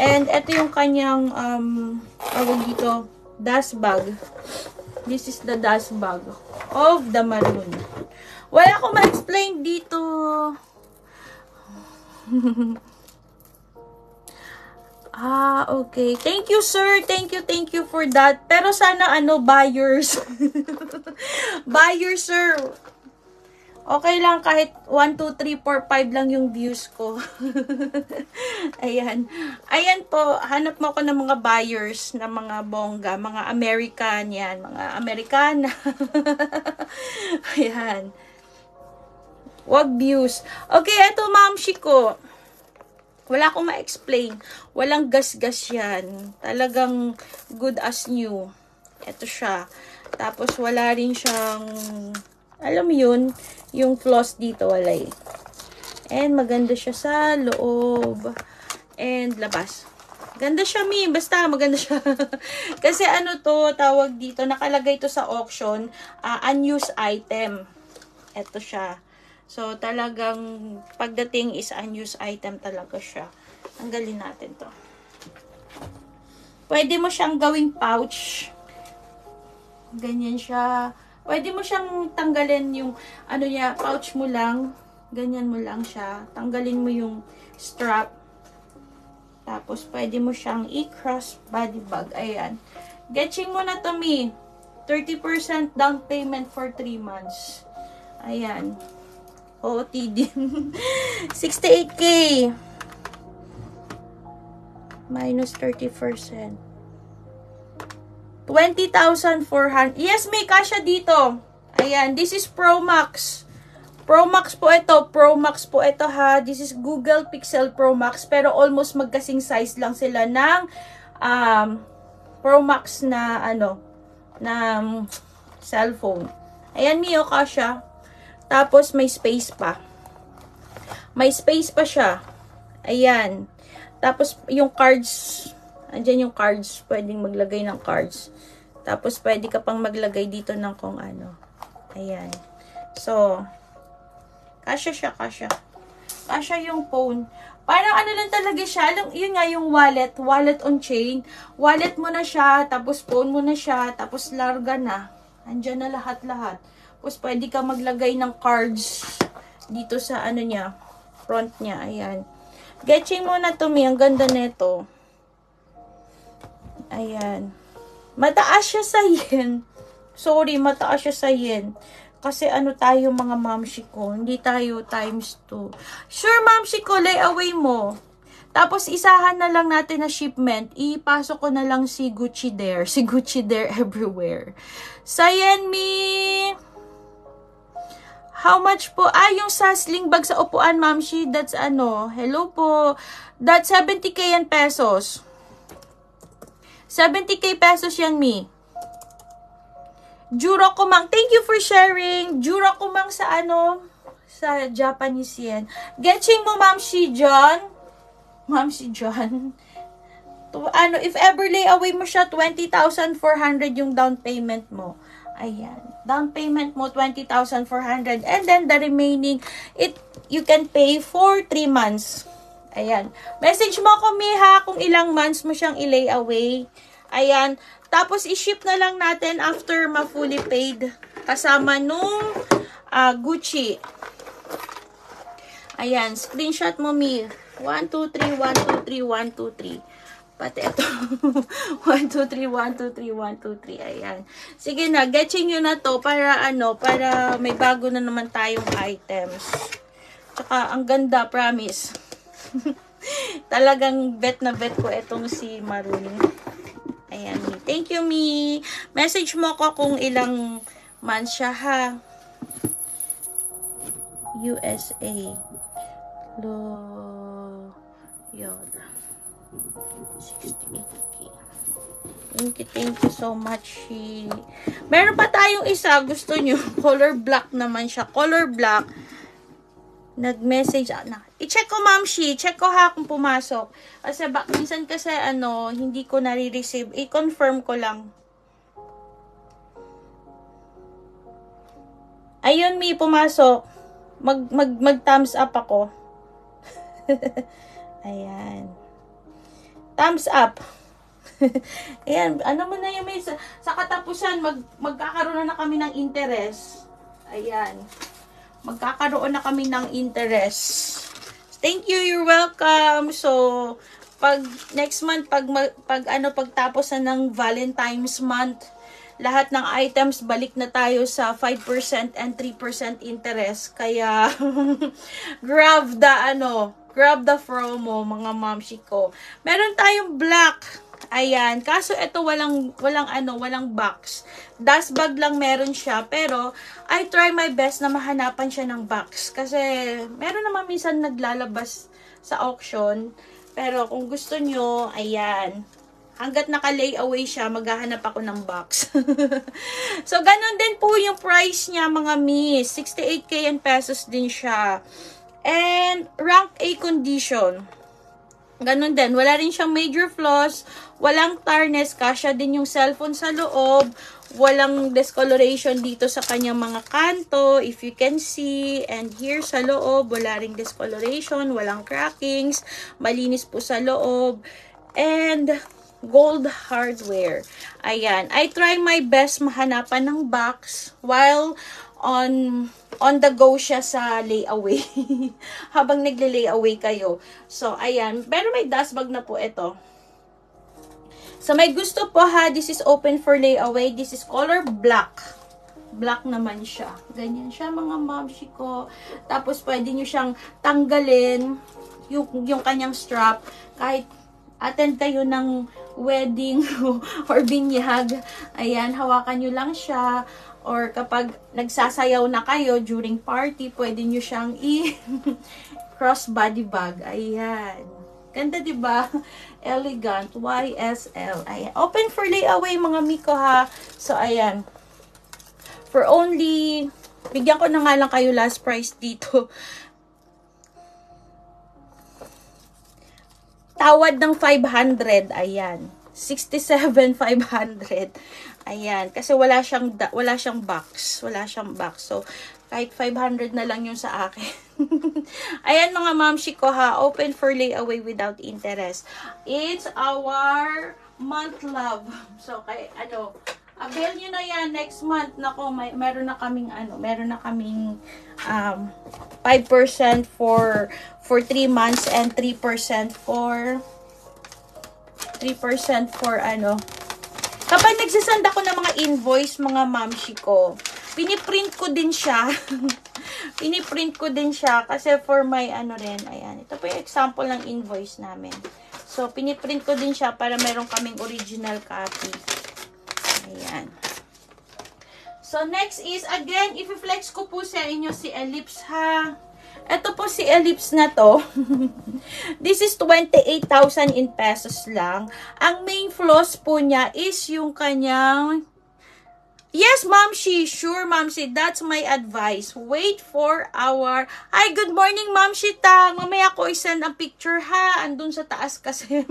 And ito yung kanyang um tawag dito, dust bag. This is the dust bag of the maroon. Wala akong ma-explain dito. Ah, okay. Thank you, sir. Thank you, thank you for that. Pero sana, ano, buyers. Buyers, sir. Okay lang kahit one, two, three, four, five lang yung views ko. Ayan. Ayan po, hanap mo ako ng mga buyers na mga bongga, mga American, yan. Mga Americana. Ayan. Wag views. Okay, eto Ma'am Shiko. Wala akong ma-explain. Walang gas-gas yan. Talagang good as new. Eto siya. Tapos wala rin siyang, alam mo yun, yung floss dito wala eh. And maganda siya sa loob. And labas. Ganda siya, Mi. Basta maganda siya. Kasi ano to, tawag dito, nakalagay to sa auction, uh, unused item. Eto siya. So, talagang pagdating is unused item talaga siya. Tanggalin natin to. Pwede mo siyang gawing pouch. Ganyan siya. Pwede mo siyang tanggalin yung, ano niya, pouch mo lang. Ganyan mo lang siya. Tanggalin mo yung strap. Tapos, pwede mo siyang i-cross body bag. Ayan. Getching mo na to, Mi. thirty percent down payment for three months. Ayan. O O T D. sixty-eight K. Minus thirty percent. twenty thousand four hundred. Yes, may kasya dito. Ayan. This is Pro Max. Pro Max po ito. Pro Max po ito ha. This is Google Pixel Pro Max. Pero almost magkasing size lang sila ng um, Pro Max na ano, na um, cellphone. Ayan, Mio, kasya. Tapos, may space pa. May space pa siya. Ayan. Tapos, yung cards. Andyan yung cards. Pwedeng maglagay ng cards. Tapos, pwede ka pang maglagay dito ng kung ano. Ayan. So, kasya siya, kasya. Kasya yung phone. Parang ano lang talaga siya. Alam, yun nga yung wallet. Wallet on chain. Wallet mo na siya. Tapos, phone mo na siya. Tapos, larga na. Andyan na lahat-lahat. Tapos, pwede ka maglagay ng cards dito sa, ano niya, front niya. Ayan. Getching muna to, Mi. Ang ganda neto. Ayan. Mataas siya sa yen. Sorry, mataas siya sa yen. Kasi, ano tayo, mga Mamshi ko. Hindi tayo times two. Sure, Mamshi ko, lay away mo. Tapos, isahan na lang natin na shipment. Ipasok ko na lang si Gucci there. Si Gucci there everywhere. Sa yen, Mi. How much po? Ah, yung sa sling bag sa upuan, Ma'am Shi, that's ano, hello po, that's seventy K yan pesos. seventy K pesos yan, Mi. Juro kumang, thank you for sharing. Juro kumang sa ano, sa Japanese yen. Getching mo, Ma'am Shi, John. Ma'am Shi, John. To, ano, if ever lay away mo siya, twenty thousand four hundred yung down payment mo. Ayan. Down payment mo, twenty thousand four hundred. And then, the remaining, it you can pay for three months. Ayan. Message mo ako, Miha, kung ilang months mo siyang i-lay away. Ayan. Tapos, i-ship na lang natin after ma-fully paid. Kasama nung uh, Gucci. Ayan. Screenshot mo, Mi. one, two, three, one, two, three, one, two, three. Pati ito. one, two, three, one, two, three, one, two, three. Ayan. Sige na. Getching nyo na to para ano, para may bago na naman tayong items. Tsaka, ang ganda. Promise. Talagang bet na bet ko itong si Marun. Ayan. Thank you, Mi. Message mo ko kung ilang months siya, ha? U S A. Lo. Yoda. sixty-eight K. Thank you, thank you so much. Meron pa tayong isa. Gusto nyo. Color black naman siya. Color black. Nag-message. Na. I-check ko, Ma'am Shi. Check ko ha kung pumasok. Kasi bak minsan kasi ano, hindi ko nare-receive. I-confirm ko lang. Ayun, Mi. Pumasok. Mag, mag, mag thumbs up ako. Ayan. Thumbs up. Ayan, ano man na yung may, sa, sa katapusan, mag, magkakaroon na, na kami ng interest. Ayan. Magkakaroon na kami ng interest. Thank you, you're welcome. So, Pag next month, pag, pag ano, pagtapos na ng Valentine's month, lahat ng items, balik na tayo sa five percent and three percent interest. Kaya, grab the, ano, grab the promo, mga mamshiko. Meron tayong black. Ayan. Kaso, ito walang, walang, ano, walang box. Dust bag lang meron siya. Pero, I try my best na mahanapan siya ng box. Kasi, meron naman minsan naglalabas sa auction. Pero, kung gusto nyo, ayan. Hanggat naka-layaway siya, maghahanap ako ng box. So, ganun din po yung price niya, mga miss. sixty-eight K in pesos din siya. And, rank A condition. Ganun din. Wala rin siyang major flaws. Walang tarnish. Kasya din yung cellphone sa loob. Walang discoloration dito sa kanyang mga kanto, if you can see. And here sa loob, wala ring discoloration, walang crackings, malinis po sa loob. And gold hardware. Ayan. I try my best mahanapan ng box while on on the go siya sa layaway. Habang nagle-layaway kayo. So, ayan. Pero may dust bag na po ito. So, may gusto po ha, this is open for layaway. This is color black. Black naman siya. Ganyan siya, mga mamshiko. Tapos, pwede nyo siyang tanggalin yung, yung kanyang strap. Kahit attend kayo ng wedding or binyag. Ayan, hawakan nyo lang siya. Or kapag nagsasayaw na kayo during party, pwede nyo siyang i-cross body bag. Ayan. Ganda, diba? Elegant. Y S L. Ayan. Open for layaway, mga miko, ha? So, ayan. For only... Bigyan ko na nga lang kayo last price dito. Tawad ng five hundred. Ayan. sixty-seven thousand five hundred. Ayan. Kasi wala siyang, wala siyang box. Wala siyang box. So, kahit five hundred na lang yung sa akin. Ayan, mga mamshiko, ha. Open for layaway without interest. It's our month love. So, kay, ano, avail nyo na yan next month. Nako, may, meron na kaming, ano, meron na kaming um, five percent for, for three months and three percent for, three percent for, ano, kapag nagsasanda ko ng mga invoice, mga mamshiko, piniprint ko din siya. Piniprint ko din siya kasi for my ano rin. Ayan. Ito po yung example ng invoice namin. So, piniprint ko din siya para meron kaming original copy. Ayan. So, next is, again, i-flex ko po sa inyo si Ellipse, ha. Ito po si Ellipse na to. This is twenty-eight thousand in pesos lang. Ang main flaws po niya is yung kanyang... Yes, Mamshi. Sure, Mamshi. That's my advice. Wait for our... Ay, good morning, Mamshi Tang. Mamaya ko isend ang picture, ha. Andun sa taas kasi.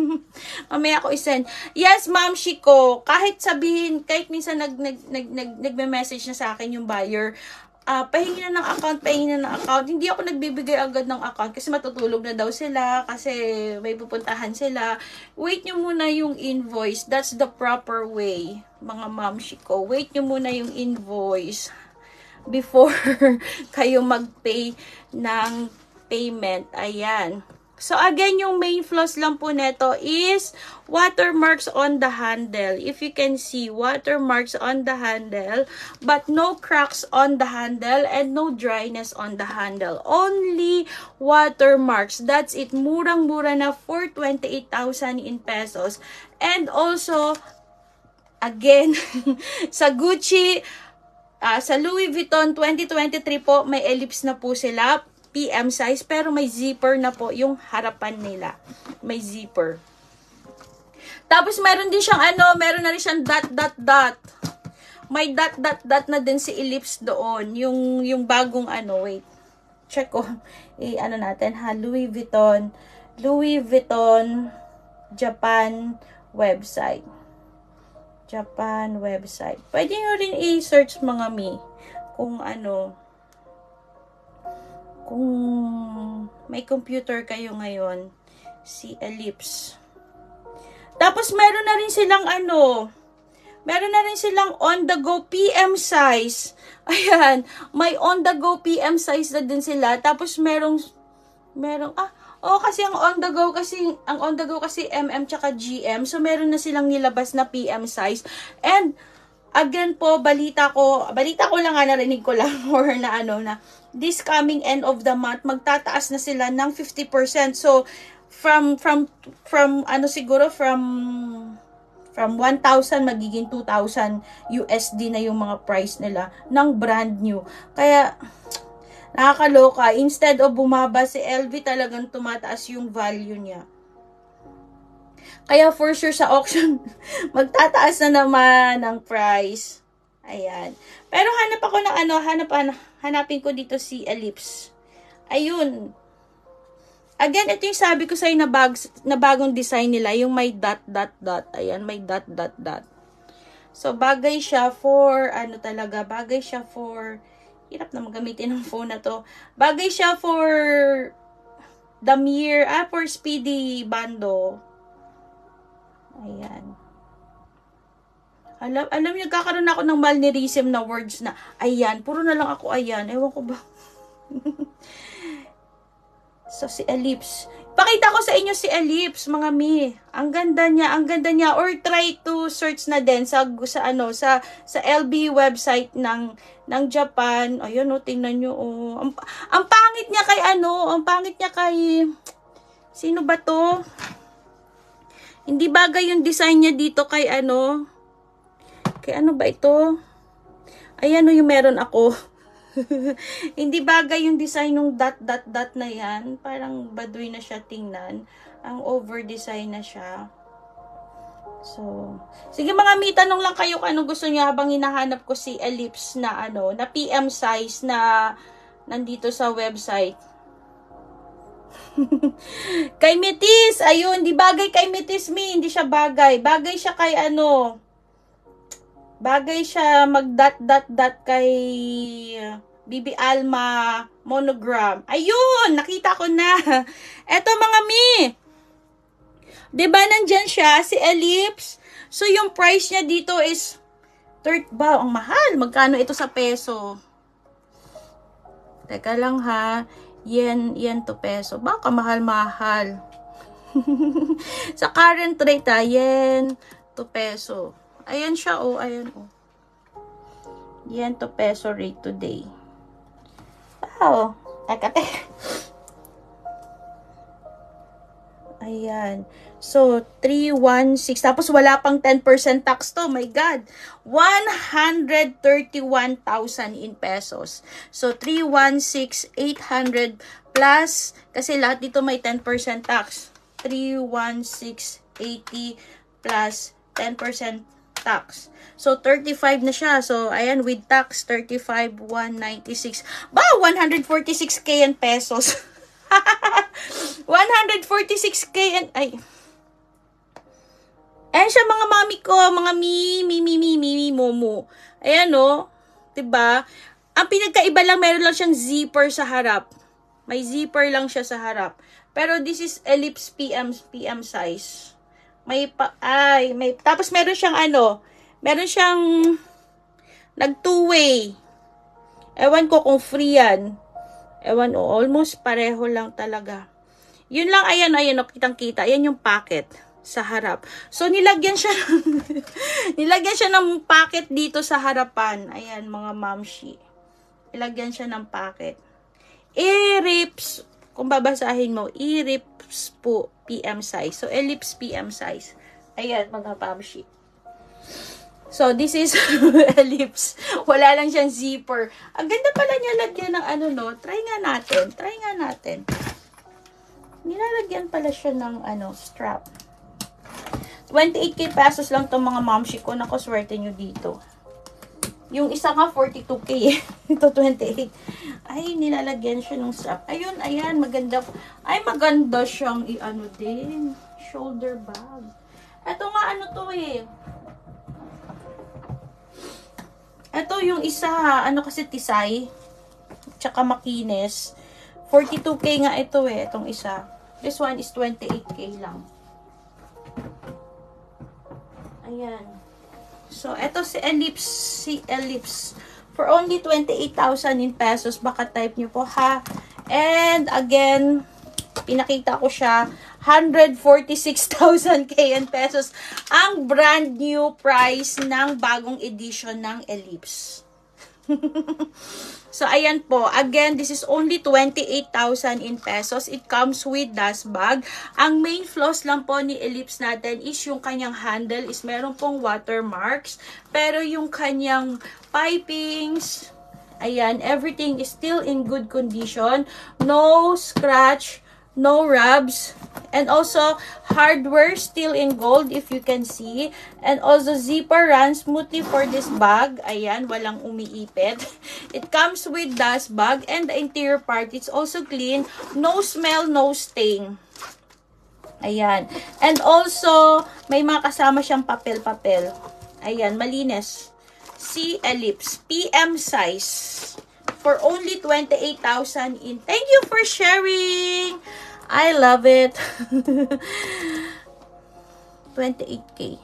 Mamaya ko isend. Yes, Mamshi ko. Kahit sabihin, kahit minsan nag, nag, nag, nag, nagme-message na sa akin yung buyer, Uh, pahingi na ng account, pahingi na ng account. Hindi ako nagbibigay agad ng account kasi matutulog na daw sila, kasi may pupuntahan sila. Wait nyo muna yung invoice. That's the proper way, mga mamshiko. Wait nyo muna yung invoice before kayo mag-pay ng payment. Ayan. So, again, yung main flaws lang po neto is watermarks on the handle. If you can see, watermarks on the handle, but no cracks on the handle and no dryness on the handle. Only watermarks. That's it. Murang-mura na for twenty-eight thousand in pesos. And also, again, sa Gucci, uh, sa Louis Vuitton twenty twenty-three po, may ellipse na po sila. P M size, pero may zipper na po yung harapan nila. May zipper. Tapos, meron din siyang ano, meron na rin siyang dot, dot, dot. May dot, dot, dot na din si Ellipse doon. Yung, yung bagong ano, wait. Check ko. Eh, ano natin, ha? Louis Vuitton. Louis Vuitton Japan website. Japan website. Pwede nyo rin i-search, mga mi. Kung ano... Kung may computer kayo ngayon, si Ellipse. Tapos, meron na rin silang ano, meron na rin silang on-the-go P M size. Ayan, may on-the-go P M size na din sila. Tapos, merong, merong, ah, Oh, kasi ang on the go kasi ang on the go kasi M M tsaka G M. So meron na silang nilabas na P M size. And again po, balita ko, balita ko lang nga, narinig ko lang or na ano na this coming end of the month magtataas na sila ng fifty percent. So from from from ano siguro from From one thousand magiging two thousand U S D na yung mga price nila ng brand new. Kaya nakakaloka. Instead of bumaba si L V, talagang tumataas yung value niya. Kaya for sure sa auction, magtataas na naman ang price. Ayan. Pero hanap ako ng ano, hanap, hanapin ko dito si Ellipse. Ayun. Again, ito yung sabi ko sa'yo na, bags, na bagong design nila. Yung may dot, dot, dot. Ayan, may dot, dot, dot. So, bagay siya for, ano talaga, bagay siya for, hirap na magamitin ng phone na to. Bagay siya for the mere, ah, for Speedy bando. Ayan. Alam, alam nyo, kakaroon ako ng malnerism na words na, ayan, puro na lang ako ayan. Ewan ko ba? So, si Ellipse. Pakita ko sa inyo si Ellipse, mga mi. Ang ganda niya, ang ganda niya. Or try to search na din sa, sa ano, sa, sa L B website ng, ng Japan. Ayun, oh, tingnan nyo, oh. Ang, ang pangit niya kay ano, ang pangit niya kay, sino ba to? Hindi bagay yung design niya dito kay ano, kay ano ba ito? Ayan, oh, yung meron ako. Hindi bagay yung design ng dot dot dot na yan. Parang baduy na siya tingnan. Ang over design na siya. So, sige mga mi, tanong lang kayo kung anong gusto niyo habang hinahanap ko si Ellipse na ano, na P M size na nandito sa website. Kay Metis, ayun, di bagay kay Metis mi, hindi siya bagay. Bagay siya kay ano, bagay siya mag-dot-dot-dot kay Bibi Alma monogram. Ayun! Nakita ko na. Eto mga mi. Diba nandyan siya, si Ellipse. So yung price niya dito is third ba? Ang mahal. Magkano ito sa peso? Teka lang ha. Yen, yen to peso. Baka mahal-mahal. Sa current rate ha, yen to peso. Ayan siya, oh. Ayan, oh. Yan to peso rate today. Wow. Teka, teka. Ayan. So, three one six. Tapos, wala pang ten percent tax to. My God. one hundred thirty-one thousand in pesos. So, three one six eight hundred plus, kasi lahat dito may ten percent tax. three one six eighty plus ten percent tax. So, thirty-five na siya. So, ayan, with tax, thirty-five thousand one hundred ninety-six. Ba, one hundred forty-six K in pesos. one hundred forty-six K in, ay. Ayan siya, mga mami ko, mga mi, mi, mi, mi, mi, momo. Ayan, o. Diba? Ang pinagkaiba lang, meron lang siyang zipper sa harap. May zipper lang siya sa harap. Pero this is Ellipse P M, P M size. May pa, ay, may, tapos meron siyang ano, meron siyang nag two-way. Ewan ko kung free yan. Ewan, o, almost pareho lang talaga. Yun lang, ayan, ayan, o, kitang-kita. Ayan yung packet sa harap. So, nilagyan siya, nilagyan siya ng packet dito sa harapan. Ayan, mga mamshi. Nilagyan siya ng packet. I-rips, kung babasahin mo, i-rips po. P M size. So, Ellipse P M size. Ayan, mga pamshi. So, this is Ellipse. Wala lang siyang zipper. Ang ganda pala niya lagyan ng ano, no? Try nga natin. Try nga natin. Nilalagyan pala siya ng ano, strap. twenty-eight K pesos lang itong mga mamshi ko. Naku, swerte nyo dito. Yung isa nga, forty-two K. Eh. Ito, twenty-eight. Ay, nilalagyan siya ng strap. Ayun, ayan, maganda. Ay, maganda siyang i-ano din. Shoulder bag. Ito nga, ano to eh. Ito yung isa, ano kasi tisay. Tsaka makinis. forty-two K nga ito eh, itong isa. This one is twenty-eight K lang. Ayan. So, eto si Ellipse. Si Ellipse. For only twenty-eight thousand in pesos. Baka type nyo po, ha? And, again, Pinakita ko siya, one hundred forty-six thousand K N pesos ang brand new price ng bagong edition ng Ellipse. So, ayan po. Again, this is only twenty-eight thousand in pesos. It comes with dust bag. Ang main flaws lang po ni Ellipse natin is yung kanyang handle is meron pong watermarks. Pero yung kanyang pipings, ayan, everything is still in good condition. No scratch, no rubs. And also, hardware still in gold if you can see. And also, zipper runs smoothly for this bag. Ayan, walang umiipit. It comes with dust bag and the interior part. It's also clean. No smell, no stain. Ayan. And also, may mga kasama siyang papel-papel. Ayan, malinis. See Ellipse. P M size. For only twenty-eight thousand in. Thank you for sharing. I love it. twenty-eight K.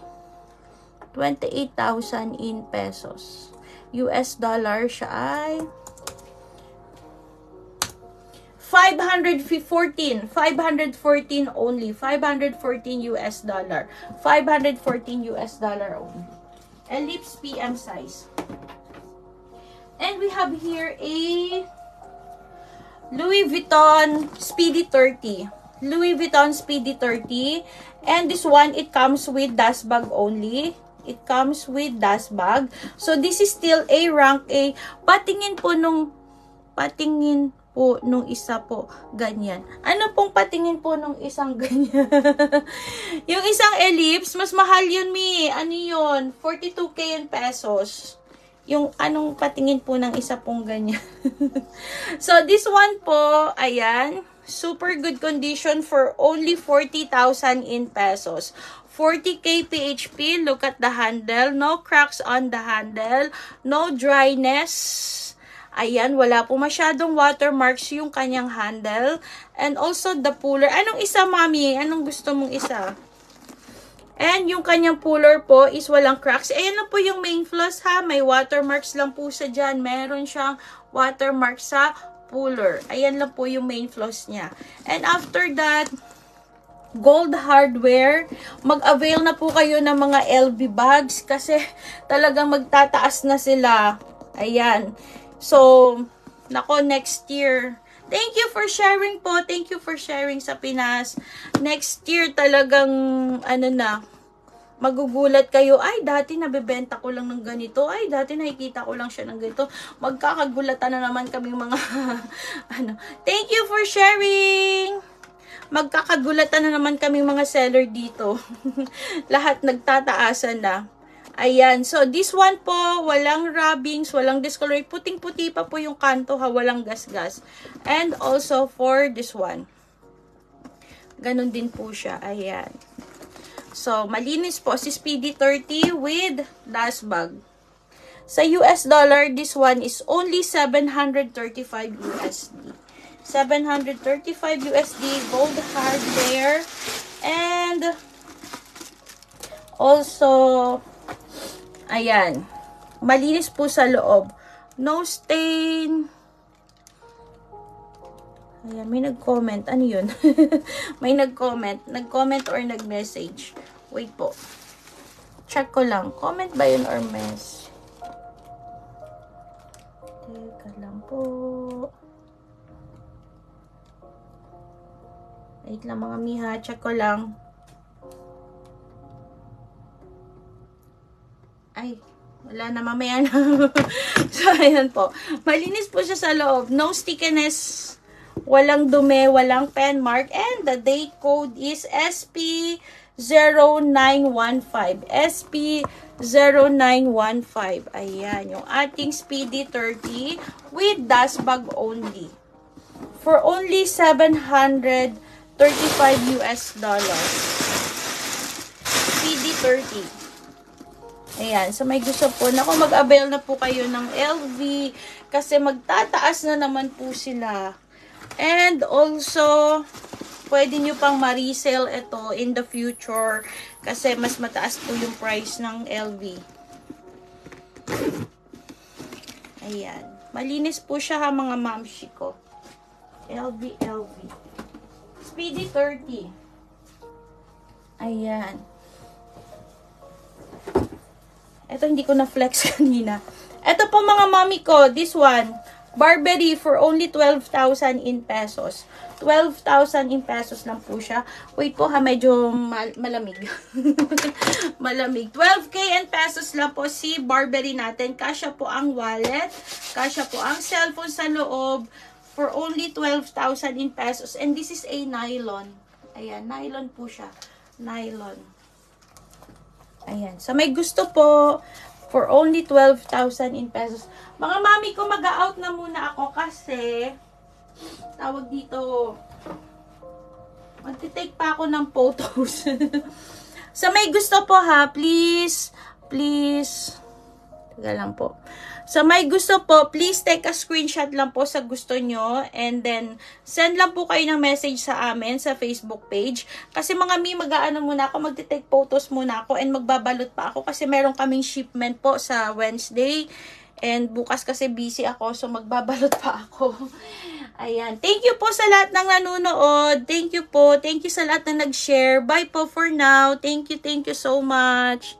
twenty-eight thousand in pesos. U S dollar siya ay five hundred fourteen. five hundred fourteen only. five hundred fourteen U S dollar. five hundred fourteen U S dollar only. Ellipse P M size. And we have here a Louis Vuitton Speedy thirty. Louis Vuitton Speedy thirty. And this one, it comes with dust bag only. It comes with dust bag. So, this is still a rank A. Patingin po nung, patingin po nung isa po, ganyan. Ano pong patingin po nung isang ganyan? Yung isang Ellipse, mas mahal yun, mi. Ano yun? forty-two K in pesos. Yung anong patingin po ng isa pong ganyan. So, this one po, ayan, super good condition for only forty thousand in pesos. forty K P H P, look at the handle. No cracks on the handle. No dryness. Ayan, wala po masyadong watermarks yung kanyang handle. And also the puller. Anong isa, mami? Anong gusto mong isa? And yung kanyang puller po is walang cracks. Ayan lang po yung main flaws ha. May watermarks lang po sa dyan. Meron siyang watermarks sa puller. Ayan lang po yung main flaws niya. And after that, gold hardware. Mag-avail na po kayo ng mga L V bags kasi talagang magtataas na sila. Ayan. So, nako next year. Thank you for sharing po. Thank you for sharing sa Pinas. Next year talagang, ano na, magugulat kayo. Ay, dati nabibenta ko lang ng ganito. Ay, dati nakikita ko lang siya ng ganito. Magkakagulatan na naman kami mga, ano. Thank you for sharing. Magkakagulatan na naman kami mga seller dito. Lahat nagtataasan na. Ayan. So, this one po, walang rubbings, walang discolor. Puting-puti pa po yung kanto ha, walang gasgas. And also for this one. Ganun din po siya. Ayan. So, malinis po. Si Speedy thirty with dust bag. Sa U S dollar, this one is only seven hundred thirty-five U S D. seven hundred thirty-five U S D, gold hardware. And also, ayan. Malinis po sa loob. No stain. Ayan, may nag-comment. Ano yun? May nag-comment. Nag-comment or nag-message. Wait po. Check ko lang. Comment ba yun or mess? Teka lang po. Wait lang mga miha. Check ko lang. Ay, wala na mamaya na. So, ayan po. Malinis po siya sa loob. No stickiness. Walang dumi. Walang pen mark. And the date code is S P zero nine one five. S P zero nine one five. Ayan. Yung ating Speedy thirty with dust bag only. For only seven hundred thirty-five U S dollars. Speedy thirty. Ayan, so may gusto po na kung mag-avail na po kayo ng L V kasi magtataas na naman po sila. And also, pwede nyo pang ma-resell ito in the future kasi mas mataas po yung price ng L V. Ayan, malinis po siya ha mga mamshi ko. L V, L V. Speedy thirty. Ayan. Ito hindi ko na-flex kanina. Ito po mga mami ko, this one, Burberry for only twelve thousand in pesos. twelve thousand in pesos lang po siya. Wait po ha, medyo mal malamig. Malamig. twelve K in pesos lang po si Burberry natin. Kasya po ang wallet, kasya po ang cellphone sa loob for only twelve thousand in pesos. And this is a nylon. Ayan, nylon po siya. Nylon. Ayan. So may gusto po for only twelve thousand in pesos. Mga mami ko, mag-out na muna ako kasi tawag dito, magti-take pa ako ng photos. So may gusto po ha, please, please, taga lang po. So may gusto po, please take a screenshot lang po sa gusto nyo and then send lang po kayo ng message sa amin sa Facebook page. Kasi mga mi, mag-aano muna ako, magti-take photos muna ako and magbabalot pa ako kasi meron kaming shipment po sa Wednesday and bukas kasi busy ako so magbabalot pa ako. Ayan. Thank you po sa lahat ng nanonood. Thank you po. Thank you sa lahat na nag-share. Bye po for now. Thank you, thank you so much.